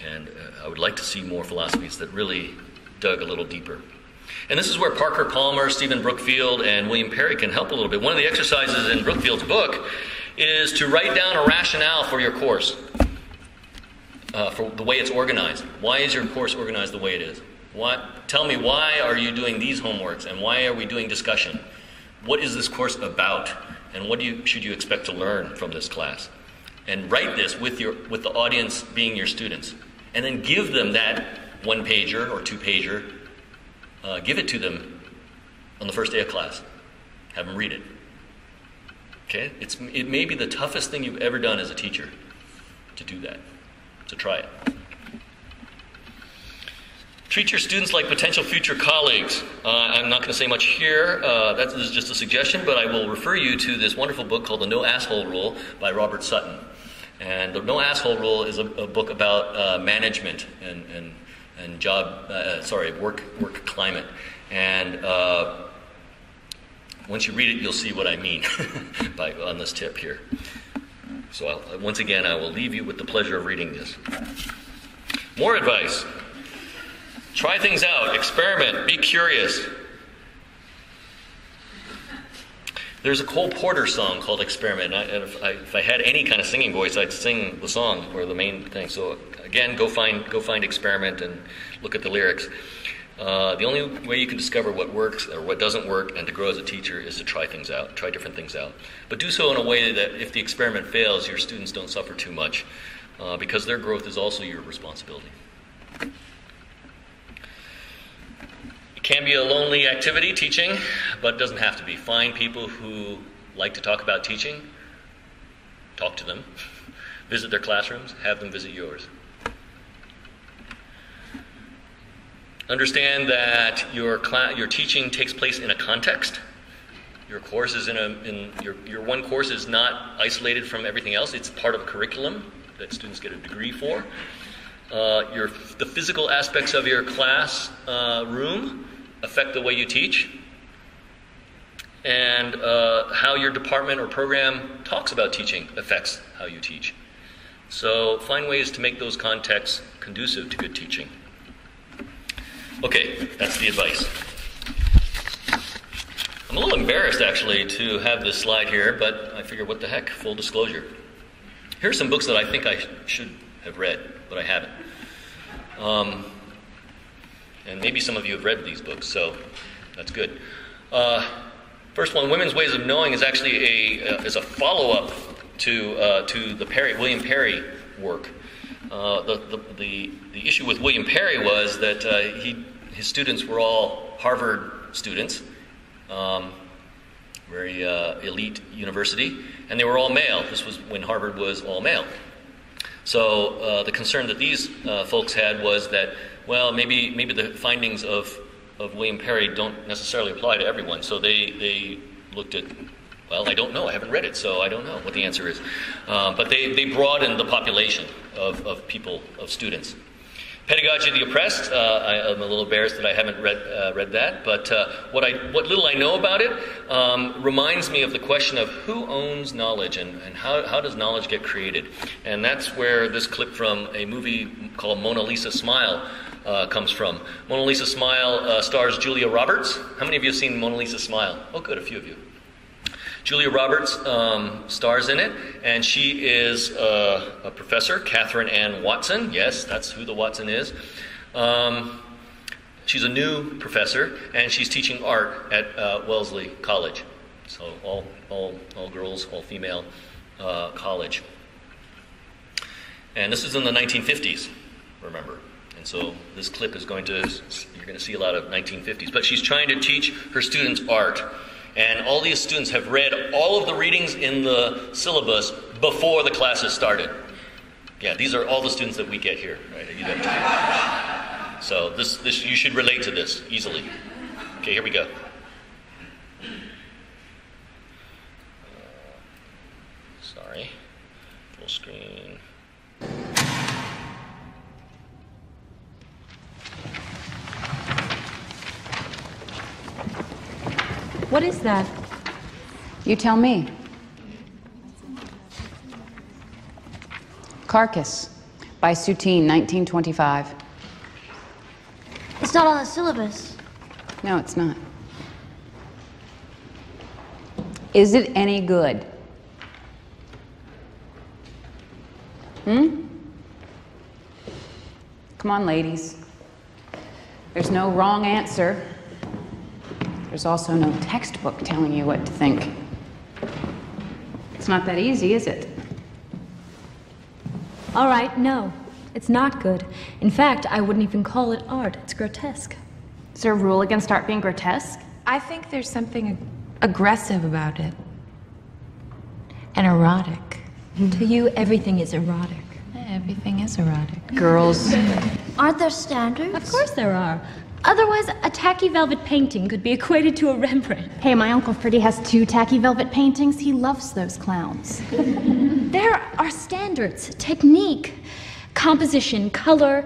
And I would like to see more philosophies that really dug a little deeper. And this is where Parker Palmer, Stephen Brookfield, and William Perry can help a little bit. One of the exercises in Brookfield's book is to write down a rationale for your course, for the way it's organized. Why is your course organized the way it is? Tell me, why are you doing these homeworks, and why are we doing discussion? What is this course about, and what should you expect to learn from this class? And write this with the audience being your students. And then give them that one-pager or two-pager. Give it to them on the first day of class. Have them read it. Okay? It may be the toughest thing you've ever done as a teacher to do that, to try it. Treat your students like potential future colleagues. I'm not going to say much here. This is just a suggestion, but I will refer you to this wonderful book called The No Asshole Rule by Robert Sutton. And The No Asshole Rule is a book about management and work climate. And once you read it, you'll see what I mean on this tip here. So once again, I will leave you with the pleasure of reading this. More advice. Try things out. Experiment. Be curious. There's a Cole Porter song called Experiment, and if I had any kind of singing voice, I'd sing the song or the main thing. So again, go find Experiment and look at the lyrics. The only way you can discover what works or what doesn't work and to grow as a teacher is to try things out, try different things out. But do so in a way that if the experiment fails, your students don't suffer too much, because their growth is also your responsibility. It can be a lonely activity, teaching, but it doesn't have to be. Find people who like to talk about teaching, talk to them, visit their classrooms, have them visit yours. Understand that your teaching takes place in a context. Your course is your one course is not isolated from everything else. It's part of a curriculum that students get a degree for. The physical aspects of your class room affect the way you teach, and how your department or program talks about teaching affects how you teach. So find ways to make those contexts conducive to good teaching. Okay, that's the advice. I'm a little embarrassed, actually, to have this slide here, but I figure, what the heck, full disclosure. Here are some books that I think I should have read, but I haven't. And maybe some of you have read these books, so that's good. First one, Women's Ways of Knowing, is actually a follow-up to the William Perry work. The issue with William Perry was that his students were all Harvard students, very elite university, and they were all male. This was when Harvard was all male. So the concern that these folks had was that, well, maybe the findings of William Perry don't necessarily apply to everyone. So they looked at, well, I don't know. I haven't read it, so I don't know what the answer is. But they broadened the population of people, of students. Pedagogy of the Oppressed, I am a little embarrassed that I haven't read that, but what little I know about it reminds me of the question of who owns knowledge and how does knowledge get created? And that's where this clip from a movie called Mona Lisa Smile comes from. Mona Lisa Smile stars Julia Roberts. How many of you have seen Mona Lisa Smile? Oh, good, a few of you. Julia Roberts stars in it, and she is a professor, Catherine Ann Watson. Yes, that's who the Watson is. She's a new professor, and she's teaching art at Wellesley College. So all girls, all female college. And this is in the 1950s, remember. And so this clip is you're going to see a lot of 1950s. But she's trying to teach her students art. And all these students have read all of the readings in the syllabus before the classes started. Yeah, these are all the students that we get here, right, at UW. So this you should relate to this easily. Okay, here we go. Sorry, full screen. What is that? You tell me. Carcass by Soutine, 1925. It's not on the syllabus. No, it's not. Is it any good? Come on, ladies. There's no wrong answer. There's also no textbook telling you what to think. It's not that easy, is it? All right, no. It's not good. In fact, I wouldn't even call it art. It's grotesque. Is there a rule against art being grotesque? I think there's something aggressive about it. And erotic. To you, everything is erotic. Everything is erotic. Girls. Aren't there standards? Of course there are. Otherwise, a tacky velvet painting could be equated to a Rembrandt. Hey, my Uncle Freddie has 2 tacky velvet paintings. He loves those clowns. There are standards, technique, composition, color,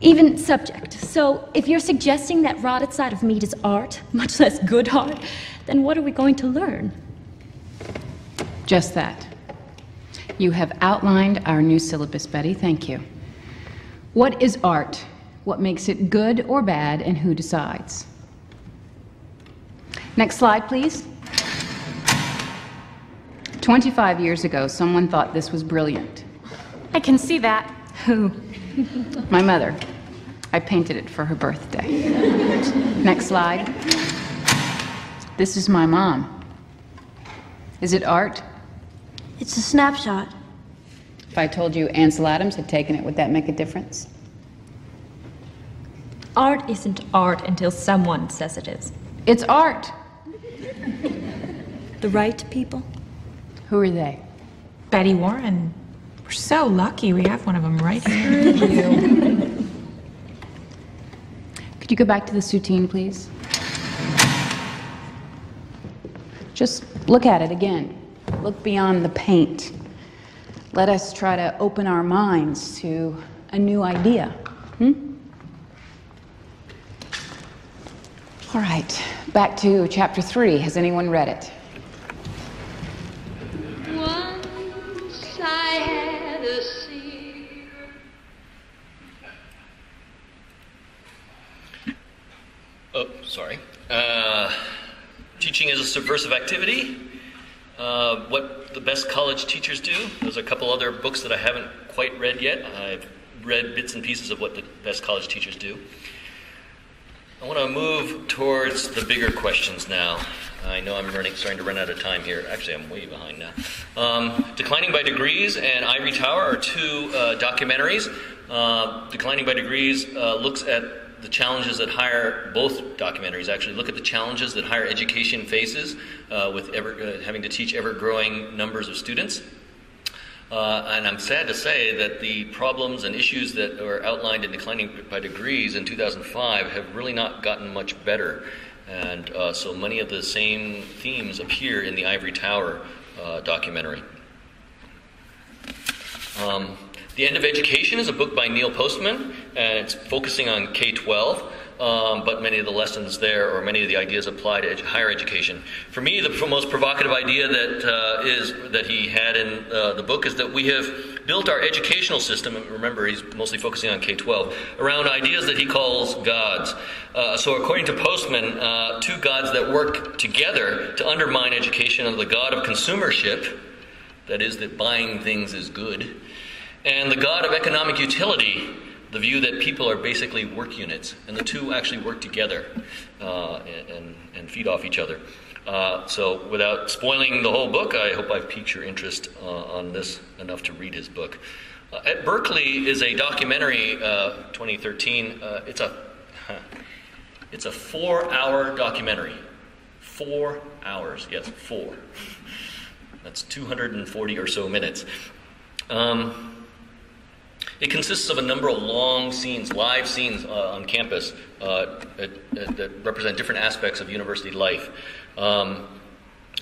even subject. So if you're suggesting that rotted side of meat is art, much less good art, then what are we going to learn? Just that. You have outlined our new syllabus, Betty. Thank you. What is art? What makes it good or bad, and who decides? Next slide, please. 25 years ago, someone thought this was brilliant. I can see that. Who? My mother. I painted it for her birthday. Next slide. This is my mom. Is it art? It's a snapshot. If I told you Ansel Adams had taken it, would that make a difference? Art isn't art until someone says it is. It's art. The right people? Who are they? Betty Warren. We're so lucky we have one of them right here. Thank you. Could you go back to the Soutine, please? Just look at it again. Look beyond the paint. Let us try to open our minds to a new idea. All right, back to chapter 3. Has anyone read it? Once I had a secret. Oh, sorry. Teaching is a subversive activity. What the best college teachers do. There's a couple other books that I haven't quite read yet. I've read bits and pieces of what the best college teachers do. I want to move towards the bigger questions now. I know I'm starting to run out of time here. Actually, I'm way behind now. Declining by Degrees and Ivory Tower are two documentaries. Declining by Degrees looks at the challenges that higher, both documentaries actually, look at the challenges that higher education faces with having to teach ever-growing numbers of students. And I'm sad to say that the problems and issues that were outlined in Declining by Degrees in 2005 have really not gotten much better. And so many of the same themes appear in the Ivory Tower documentary. The End of Education is a book by Neil Postman, and it's focusing on K-12, but many of the lessons there or many of the ideas apply to higher education. For me, the most provocative idea that that he had in the book is that we have built our educational system, and remember he's mostly focusing on K-12, around ideas that he calls gods. So according to Postman, two gods that work together to undermine education are the god of consumership, that is, that buying things is good, and the god of economic utility, the view that people are basically work units, and the two actually work together and feed off each other. So without spoiling the whole book, I hope I've piqued your interest on this enough to read his book. At Berkeley is a documentary, 2013. It's a 4-hour documentary. 4 hours, yes, 4. That's 240 or so minutes. It consists of a number of long scenes, live scenes on campus that represent different aspects of university life.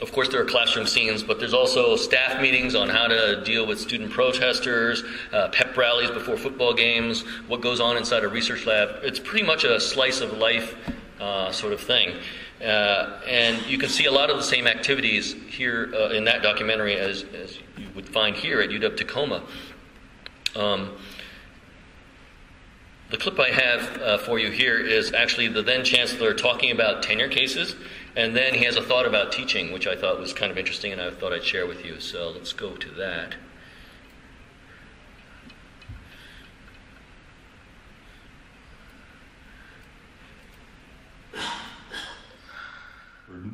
Of course, there are classroom scenes, but there's also staff meetings on how to deal with student protesters, pep rallies before football games, what goes on inside a research lab. It's pretty much a slice of life sort of thing. And you can see a lot of the same activities here in that documentary as you would find here at UW Tacoma. The clip I have for you here is actually the then chancellor talking about tenure cases, and then he has a thought about teaching, which I thought was kind of interesting, and I thought I'd share with you. So let's go to that.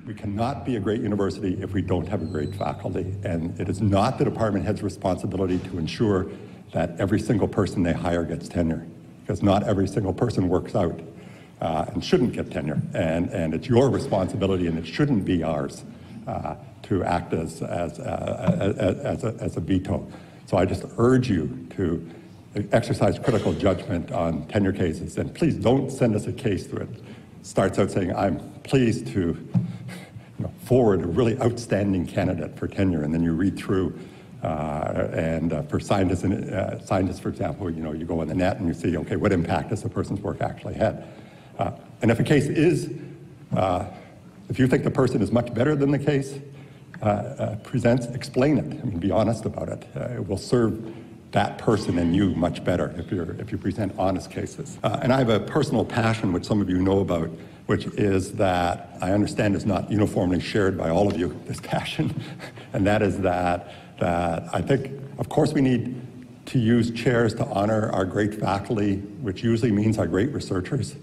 We cannot be a great university if we don't have a great faculty, and it is not the department head's responsibility to ensure that every single person they hire gets tenure, because not every single person works out and shouldn't get tenure, and it's your responsibility, and it shouldn't be ours to act as a veto. So I just urge you to exercise critical judgment on tenure cases, and please don't send us a case that starts out saying, I'm pleased to forward a really outstanding candidate for tenure, and then you read through for scientists, for example, you go on the net and you see, okay, what impact does the person's work actually had? And if a case is, if you think the person is much better than the case presents, explain it. I mean, be honest about it. It will serve that person and you much better if you present honest cases. And I have a personal passion, which some of you know about, which is that I understand is not uniformly shared by all of you, this passion, and that is that I think, of course, we need to use chairs to honor our great faculty, which usually means our great researchers,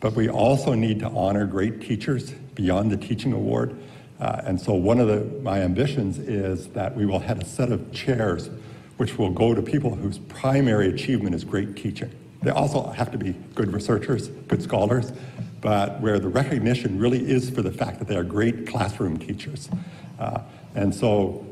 but we also need to honor great teachers beyond the teaching award. And so one of my ambitions is that we will have a set of chairs which will go to people whose primary achievement is great teaching. They also have to be good researchers, good scholars, but where the recognition really is for the fact that they are great classroom teachers. And so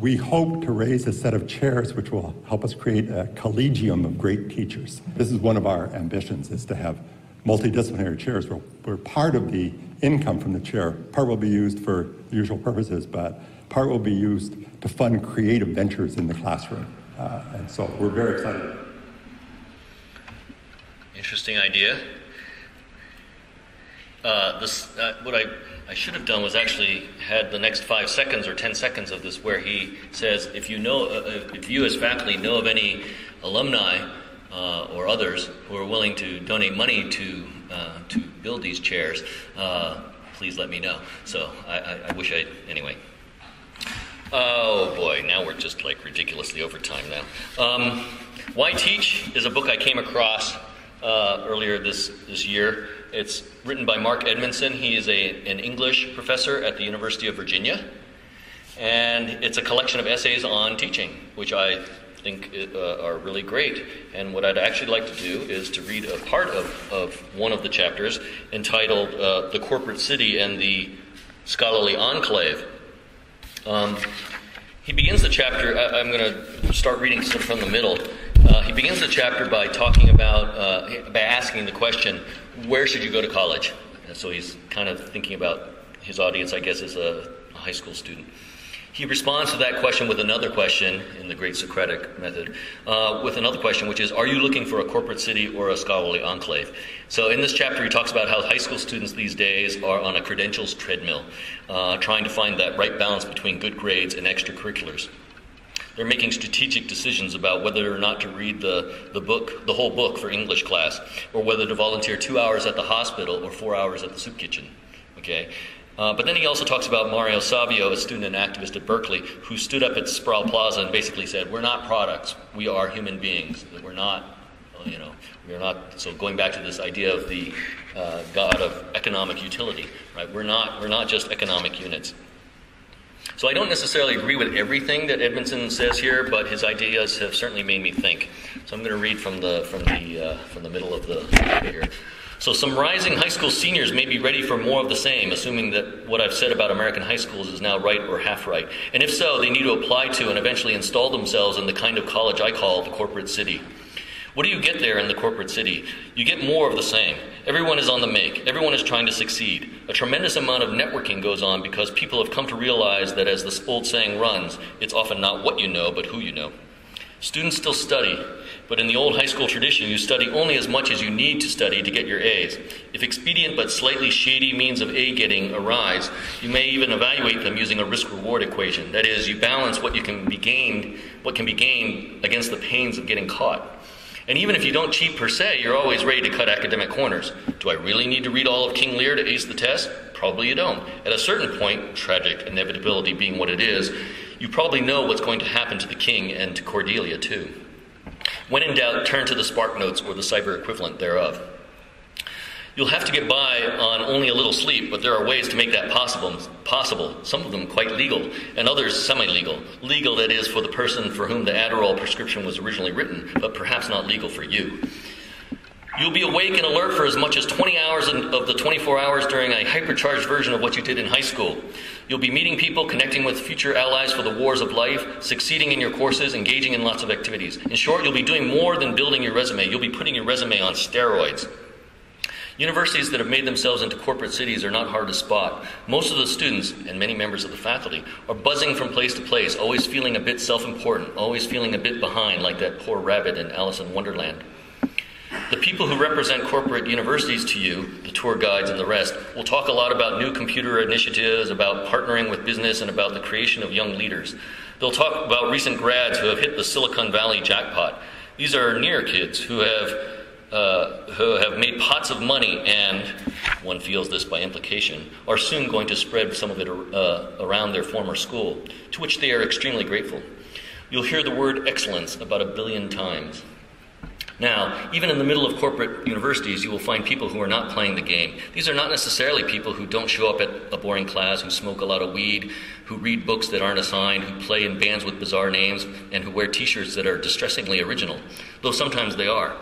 we hope to raise a set of chairs which will help us create a collegium of great teachers. This is one of our ambitions, is to have multidisciplinary chairs where part of the income from the chair, part will be used for usual purposes, but part will be used to fund creative ventures in the classroom. And so we're very excited. Interesting idea. What I should have done was actually had the next 5 seconds or 10 seconds of this, where he says, if you as faculty know of any alumni or others who are willing to donate money to build these chairs, please let me know. So I wish I anyway. Oh boy, now we're just like ridiculously over time now. Why Teach is a book I came across earlier this year. It's written by Mark Edmondson. He is an English professor at the University of Virginia. And it's a collection of essays on teaching, which I think are really great. And what I'd actually like to do is to read a part of one of the chapters entitled The Corporate City and the Scholarly Enclave. He begins the chapter, I'm going to start reading from the middle. He begins the chapter by talking about, by asking the question, where should you go to college? So he's kind of thinking about his audience, I guess, as a high school student. He responds to that question with another question in the great Socratic method, which is, are you looking for a corporate city or a scholarly enclave? So in this chapter, he talks about how high school students these days are on a credentials treadmill, trying to find that right balance between good grades and extracurriculars. They're making strategic decisions about whether or not to read the whole book for English class, or whether to volunteer 2 hours at the hospital or 4 hours at the soup kitchen. Okay? But then he also talks about Mario Savio, a student and activist at Berkeley, who stood up at Sproul Plaza and basically said, we're not products, we are human beings. So going back to this idea of the God of economic utility, right? We're not just economic units. So I don't necessarily agree with everything that Edmondson says here, but his ideas have certainly made me think. So I'm going to read from the middle of the here. So some rising high school seniors may be ready for more of the same, assuming that what I've said about American high schools is now right or half right. And if so, they need to apply to and eventually install themselves in the kind of college I call the corporate city. What do you get there in the corporate city? You get more of the same. Everyone is on the make. Everyone is trying to succeed. A tremendous amount of networking goes on because people have come to realize that, as this old saying runs, it's often not what you know, but who you know. Students still study, but in the old high school tradition, you study only as much as you need to study to get your A's. If expedient but slightly shady means of A getting arise, you may even evaluate them using a risk-reward equation. That is, you balance what can be gained against the pains of getting caught. And even if you don't cheat per se, you're always ready to cut academic corners. Do I really need to read all of King Lear to ace the test? Probably you don't. At a certain point, tragic inevitability being what it is, you probably know what's going to happen to the king and to Cordelia, too. When in doubt, turn to the Spark Notes or the cyber equivalent thereof. You'll have to get by on only a little sleep, but there are ways to make that possible, some of them quite legal, and others semi-legal. Legal, that is, for the person for whom the Adderall prescription was originally written, but perhaps not legal for you. You'll be awake and alert for as much as 20 hours of the 24 hours during a hypercharged version of what you did in high school. You'll be meeting people, connecting with future allies for the wars of life, succeeding in your courses, engaging in lots of activities. In short, you'll be doing more than building your resume. You'll be putting your resume on steroids. Universities that have made themselves into corporate cities are not hard to spot. Most of the students, and many members of the faculty, are buzzing from place to place, always feeling a bit self-important, always feeling a bit behind, like that poor rabbit in Alice in Wonderland. The people who represent corporate universities to you, the tour guides and the rest, will talk a lot about new computer initiatives, about partnering with business, and about the creation of young leaders. They'll talk about recent grads who have hit the Silicon Valley jackpot. These are near kids who have who have made pots of money and, one feels this by implication, are soon going to spread some of it around their former school, to which they are extremely grateful. You'll hear the word excellence about 1 billion times. Now, even in the middle of corporate universities, you will find people who are not playing the game. These are not necessarily people who don't show up at a boring class, who smoke a lot of weed, who read books that aren't assigned, who play in bands with bizarre names, and who wear t-shirts that are distressingly original, though sometimes they are.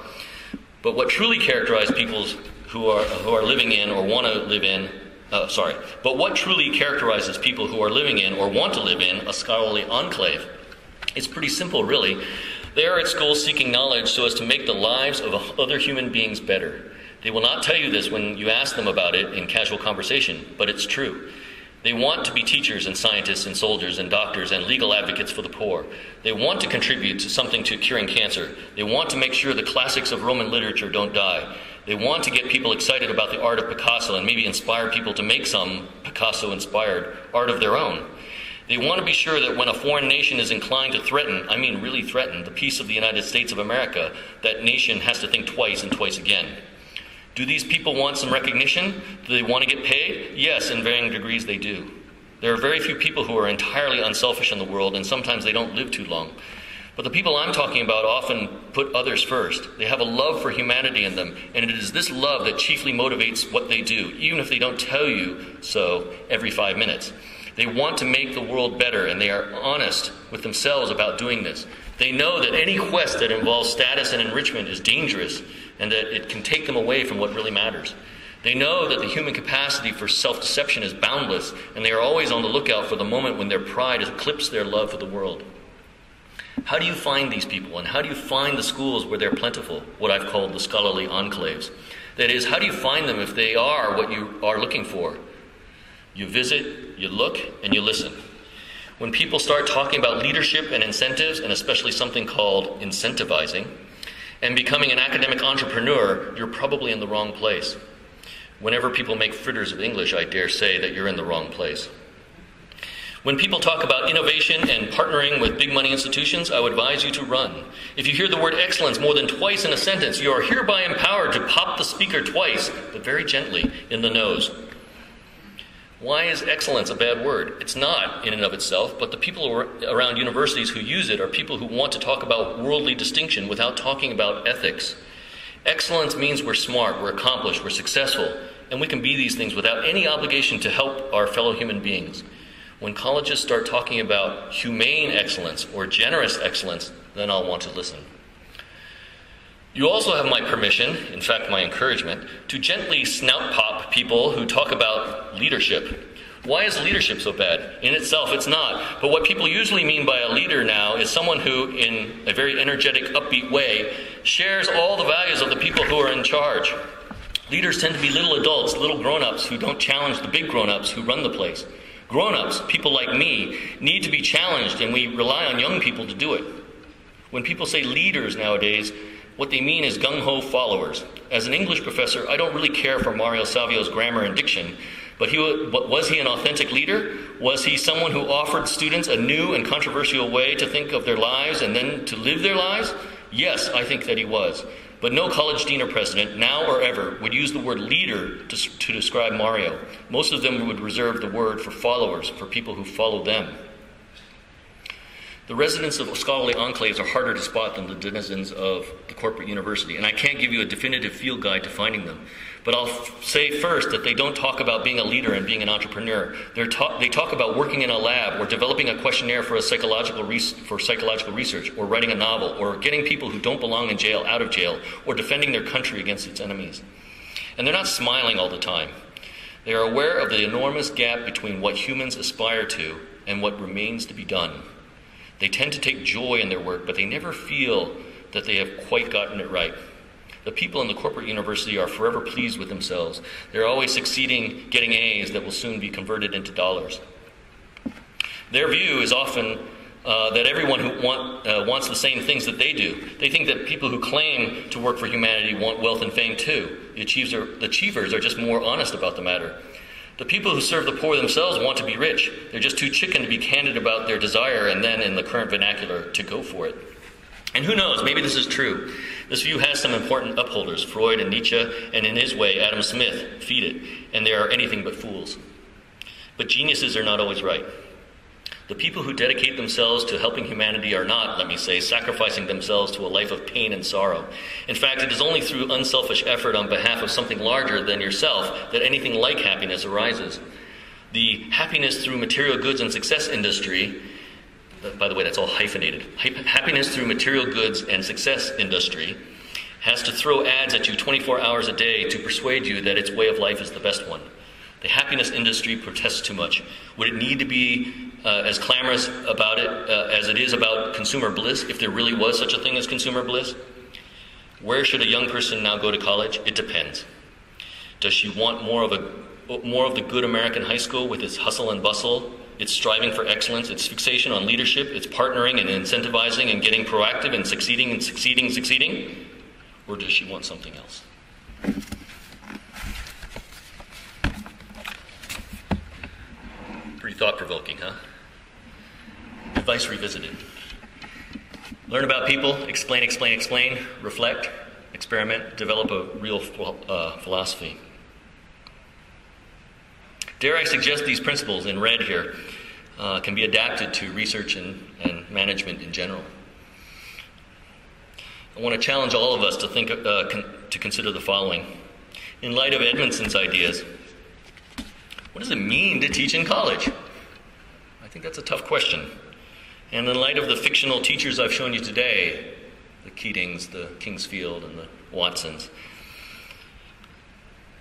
But what truly characterizes people who are living in or want to live in, but what truly characterizes people who are living in or want to live in a scholarly enclave? It's pretty simple, really. They are at school seeking knowledge so as to make the lives of other human beings better. They will not tell you this when you ask them about it in casual conversation, but it's true. They want to be teachers and scientists and soldiers and doctors and legal advocates for the poor. They want to contribute to something to curing cancer. They want to make sure the classics of Roman literature don't die. They want to get people excited about the art of Picasso and maybe inspire people to make some Picasso-inspired art of their own. They want to be sure that when a foreign nation is inclined to threaten, I mean really threaten, the peace of the United States of America, that nation has to think twice and twice again. Do these people want some recognition? Do they want to get paid? Yes, in varying degrees they do. There are very few people who are entirely unselfish in the world, and sometimes they don't live too long. But the people I'm talking about often put others first. They have a love for humanity in them, and it is this love that chiefly motivates what they do, even if they don't tell you so every 5 minutes. They want to make the world better, and they are honest with themselves about doing this. They know that any quest that involves status and enrichment is dangerous, and that it can take them away from what really matters. They know that the human capacity for self-deception is boundless, and they are always on the lookout for the moment when their pride eclipses their love for the world. How do you find these people, and how do you find the schools where they're plentiful, what I've called the scholarly enclaves? That is, how do you find them if they are what you are looking for? You visit, you look, and you listen. When people start talking about leadership and incentives, and especially something called incentivizing, and becoming an academic entrepreneur, you're probably in the wrong place. Whenever people make fritters of English, I dare say that you're in the wrong place. When people talk about innovation and partnering with big money institutions, I would advise you to run. If you hear the word excellence more than twice in a sentence, you are hereby empowered to pop the speaker twice, but very gently, in the nose. Why is excellence a bad word? It's not in and of itself, but the people around universities who use it are people who want to talk about worldly distinction without talking about ethics. Excellence means we're smart, we're accomplished, we're successful, and we can be these things without any obligation to help our fellow human beings. When colleges start talking about humane excellence or generous excellence, then I'll want to listen. You also have my permission, in fact my encouragement, to gently snout pop people who talk about leadership. Why is leadership so bad? In itself, it's not. But what people usually mean by a leader now is someone who, in a very energetic, upbeat way, shares all the values of the people who are in charge. Leaders tend to be little adults, little grown-ups who don't challenge the big grown-ups who run the place. Grown-ups, people like me, need to be challenged, and we rely on young people to do it. When people say leaders nowadays, what they mean is gung-ho followers. As an English professor, I don't really care for Mario Savio's grammar and diction, but was he an authentic leader? Was he someone who offered students a new and controversial way to think of their lives and then to live their lives? Yes, I think that he was. But no college dean or president, now or ever, would use the word leader to describe Mario. Most of them would reserve the word for followers, for people who follow them. The residents of scholarly enclaves are harder to spot than the denizens of the corporate university, and I can't give you a definitive field guide to finding them. But I'll say first that they don't talk about being a leader and being an entrepreneur. They talk about working in a lab or developing a questionnaire for psychological research, or writing a novel, or getting people who don't belong in jail out of jail, or defending their country against its enemies. And they're not smiling all the time. They are aware of the enormous gap between what humans aspire to and what remains to be done. They tend to take joy in their work, but they never feel that they have quite gotten it right. The people in the corporate university are forever pleased with themselves. They're always succeeding, getting A's that will soon be converted into dollars. Their view is often that everyone who wants the same things that they do. They think that people who claim to work for humanity want wealth and fame too. The achievers are just more honest about the matter. The people who serve the poor themselves want to be rich. They're just too chicken to be candid about their desire and then, in the current vernacular, to go for it. And who knows, maybe this is true. This view has some important upholders, Freud and Nietzsche, and in his way, Adam Smith, feed it, and there are anything but fools. But geniuses are not always right. The people who dedicate themselves to helping humanity are not, let me say, sacrificing themselves to a life of pain and sorrow. In fact, it is only through unselfish effort on behalf of something larger than yourself that anything like happiness arises. The happiness through material goods and success industry, by the way, that's all hyphenated. Happiness through material goods and success industry has to throw ads at you 24 hours a day to persuade you that its way of life is the best one. The happiness industry protests too much. Would it need to be as clamorous about it as it is about consumer bliss, if there really was such a thing as consumer bliss? Where should a young person now go to college? It depends. Does she want more of the good American high school with its hustle and bustle, its striving for excellence, its fixation on leadership, its partnering and incentivizing and getting proactive and succeeding? Or does she want something else? Pretty thought-provoking, huh? Advice revisited. Learn about people, explain, reflect, experiment, develop a real philosophy. Dare I suggest these principles in red here can be adapted to research and management in general. I want to challenge all of us to think to consider the following. In light of Edmondson's ideas, what does it mean to teach in college? I think that's a tough question. And in light of the fictional teachers I've shown you today, the Keatings, the Kingsfield, and the Watsons,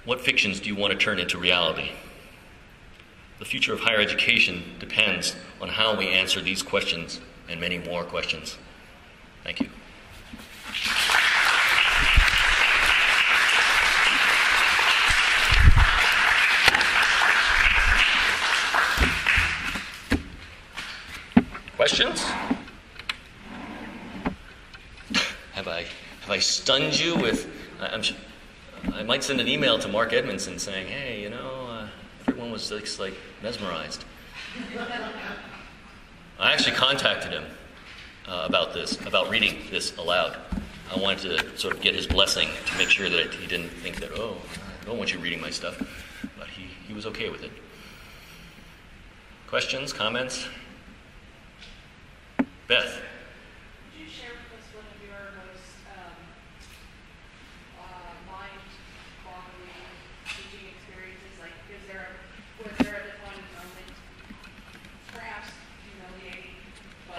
what fictions do you want to turn into reality? The future of higher education depends on how we answer these questions and many more questions. Thank you. Questions? Have I stunned you with? I might send an email to Mark Edmondson saying, "Hey, you know." Everyone was just like mesmerized. I actually contacted him about reading this aloud. I wanted to sort of get his blessing to make sure that he didn't think that, oh, I don't want you reading my stuff. But he was okay with it. Questions, comments? Beth?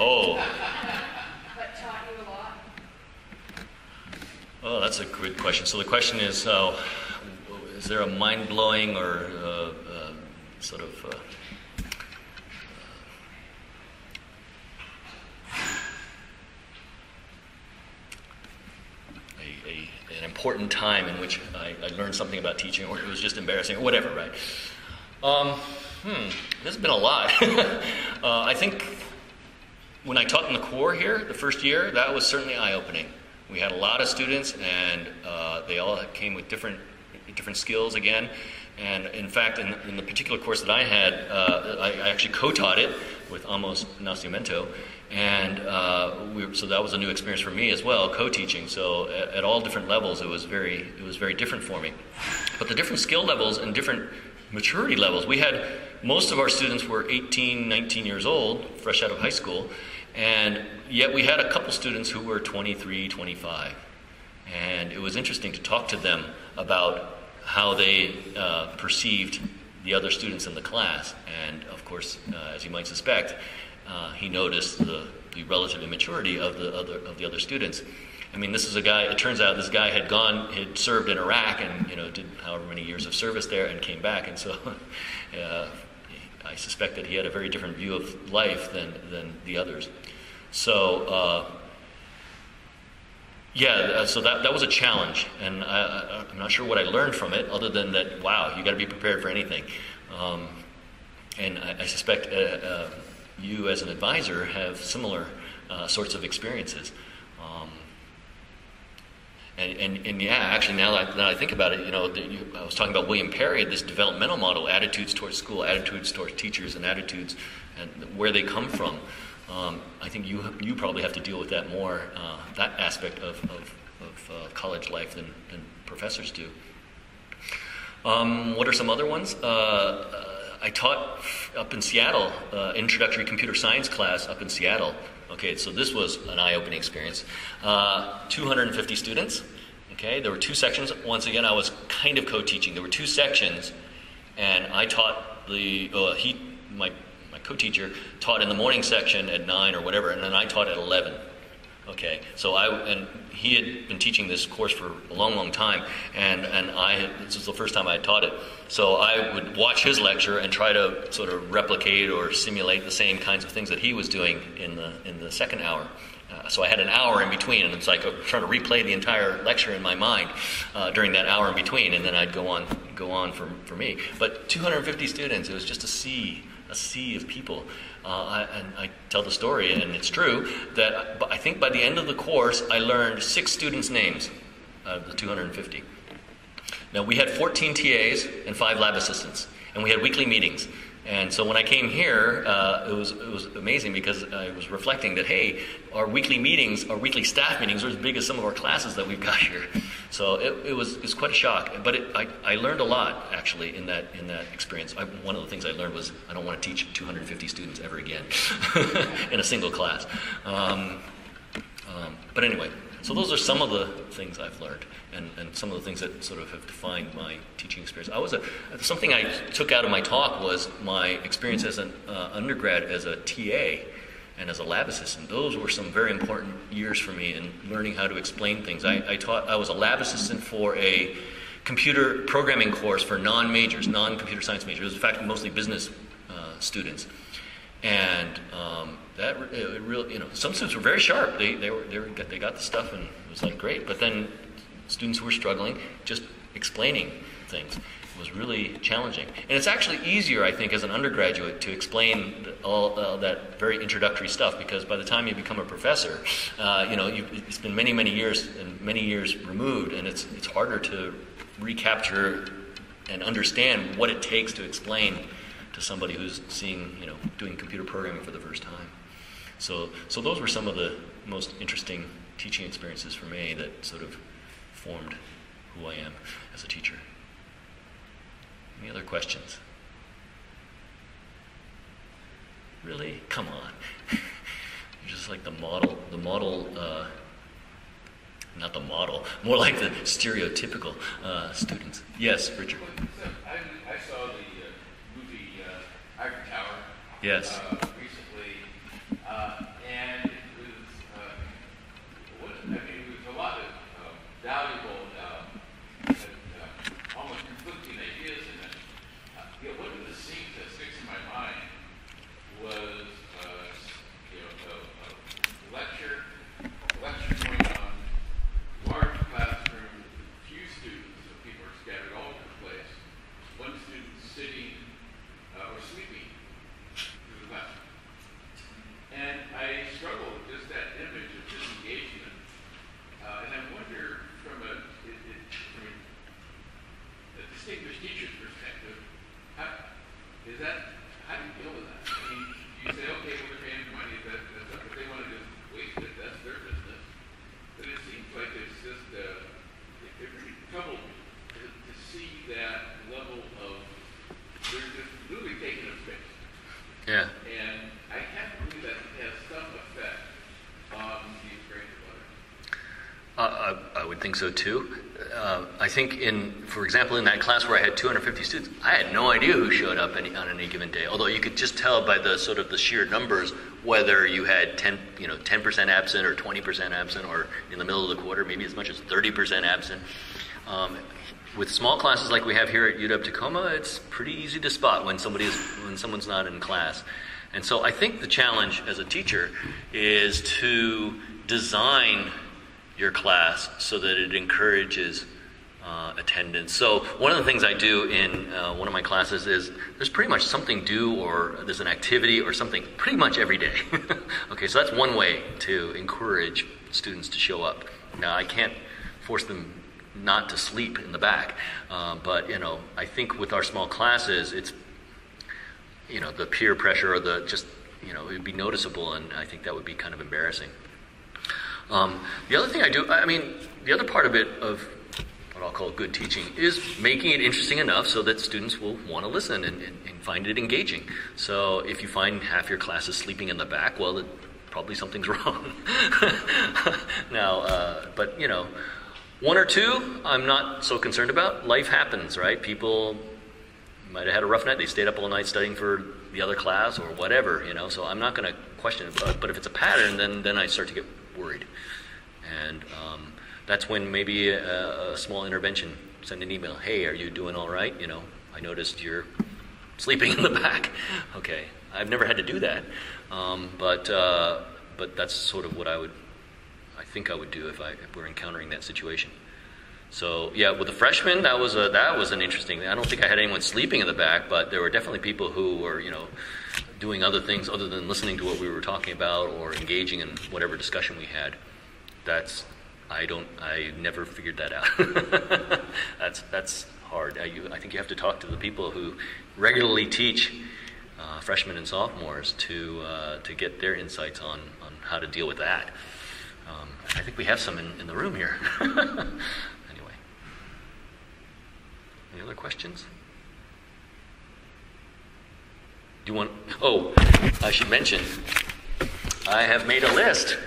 Oh. But taught you a lot? Oh, that's a good question. So the question is there a mind-blowing or sort of an important time in which I learned something about teaching, or it was just embarrassing, or whatever, right? There's been a lot. I think when I taught in the Corps here, the first year, that was certainly eye-opening. We had a lot of students, and they all came with different skills again. And in fact, in the particular course that I had, I actually co-taught it with Amos Nascimento, and so that was a new experience for me as well, co-teaching. So at all different levels, it was very different for me. But the different skill levels and different maturity levels, we had. Most of our students were 18, 19 years old, fresh out of high school, and yet we had a couple students who were 23, 25. And it was interesting to talk to them about how they perceived the other students in the class. And of course, as you might suspect, he noticed the relative immaturity of the other students. I mean, this is a guy, it turns out this guy had served in Iraq and, you know, did however many years of service there and came back. And so I suspect that he had a very different view of life than the others. So, so that was a challenge. And I'm not sure what I learned from it other than that, wow, you got to be prepared for anything. And I suspect you as an advisor have similar sorts of experiences. And yeah, actually, now that I think about it, you know, I was talking about William Perry, this developmental model, attitudes towards school, attitudes towards teachers, and attitudes and where they come from. I think you probably have to deal with that more, that aspect of college life than professors do. What are some other ones? I taught up in Seattle, introductory computer science class up in Seattle. Okay, so this was an eye-opening experience. 250 students. Okay, there were two sections. Once again, I was kind of co-teaching. There were two sections, and I taught the my co-teacher taught in the morning section at 9 or whatever, and then I taught at 11. Okay, so he had been teaching this course for a long, long time, and this was the first time I had taught it. So I would watch his lecture and try to sort of replicate or simulate the same kinds of things that he was doing in the second hour. So I had an hour in between, and it's like trying to replay the entire lecture in my mind during that hour in between, and then I'd go on for me. But 250 students, it was just a sea of people. And I tell the story, and it's true, that I think by the end of the course, I learned 6 students' names out of the 250. Now, we had 14 TAs and 5 lab assistants, and we had weekly meetings. And so when I came here, it was amazing because I was reflecting that, hey, our weekly staff meetings are as big as some of our classes that we've got here. So it was quite a shock. But I learned a lot, actually, in that experience. One of the things I learned was I don't want to teach 250 students ever again in a single class. But anyway, so those are some of the things I've learned and some of the things that sort of have defined my teaching experience. Something I took out of my talk was my experience as an undergrad as a TA and as a lab assistant. Those were some very important years for me in learning how to explain things. I was a lab assistant for a computer programming course for non-majors, non-computer science majors. In fact, mostly business students. And it really, some students were very sharp. They got the stuff, and it was like great. But then students who were struggling, just explaining things was really challenging. And it's actually easier, I think, as an undergraduate to explain all that very introductory stuff, because by the time you become a professor, it's been many, many years and many years removed, and it's harder to recapture and understand what it takes to explain to somebody who's seeing, doing computer programming for the first time. So those were some of the most interesting teaching experiences for me that sort of formed who I am as a teacher. Any other questions? Really? Come on. You're just like more like the stereotypical students. Yes, Richard. I saw Ivory Tower. Yes. Recently, and it was a lot of valuable, almost conflicting ideas in it. One of the scenes that sticks in my mind was a lecture going on, large classroom, few students, so people are scattered all over the place. One student sitting. Or sleeping to the left. And I struggle with just that image of disengagement. And I wonder, from a distinguished teacher's perspective, how do you deal with that? I mean, do you say, okay, well, they're paying money, that's up, but they want to just waste it, that's their business. But it seems like it's just, it really troubled me to see that level of, they're just really taking a space. Yeah. And I can't believe that it has some effect on the experience of others. I would think so too. I think for example, in that class where I had 250 students, I had no idea who showed up on any given day. Although you could just tell by the sort of the sheer numbers whether you had 10% absent or 20% absent, or in the middle of the quarter, maybe as much as 30% absent. With small classes like we have here at UW Tacoma, it's pretty easy to spot when someone's not in class. And so I think the challenge as a teacher is to design your class so that it encourages attendance. So one of the things I do in one of my classes is there's pretty much something due, or there's an activity or something pretty much every day. Okay, so that's one way to encourage students to show up. Now, I can't force them not to sleep in the back, but I think with our small classes, it's the peer pressure or the just you know, it would be noticeable, and I think that would be kind of embarrassing. The other thing I do, I mean, the other part of it, of what I'll call good teaching, is making it interesting enough so that students will want to listen and find it engaging. So if you find half your class is sleeping in the back, well, probably something's wrong. Now, but, you know, one or two, I'm not so concerned about. Life happens, right? People might have had a rough night. They stayed up all night studying for the other class or whatever, you know, so I'm not going to question it. But if it's a pattern, then I start to get worried. And that's when maybe a small intervention, send an email, hey, are you doing all right? You know, I noticed you're sleeping in the back. Okay, I've never had to do that. But that's sort of what I think I would do if we're encountering that situation. So yeah, with the freshmen, that was an interesting thing. I don't think I had anyone sleeping in the back, but there were definitely people who were, you know, doing other things other than listening to what we were talking about or engaging in whatever discussion we had. I never figured that out. That's hard. I think you have to talk to the people who regularly teach freshmen and sophomores to get their insights on how to deal with that. I think we have some in the room here. Anyway, any other questions? Do you want? Oh, I should mention, I have made a list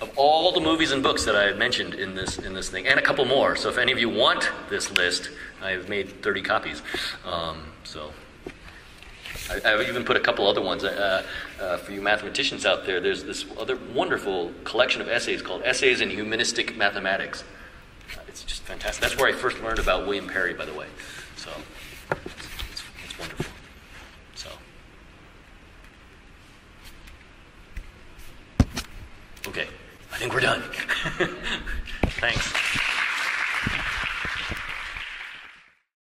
of all the movies and books that I have mentioned in this thing, and a couple more. So if any of you want this list, I have made 30 copies. So I've even put a couple other ones for you mathematicians out there. There's this other wonderful collection of essays called Essays in Humanistic Mathematics. It's just fantastic. That's where I first learned about William Perry, by the way. So it's wonderful. So okay, I think we're done. Thanks.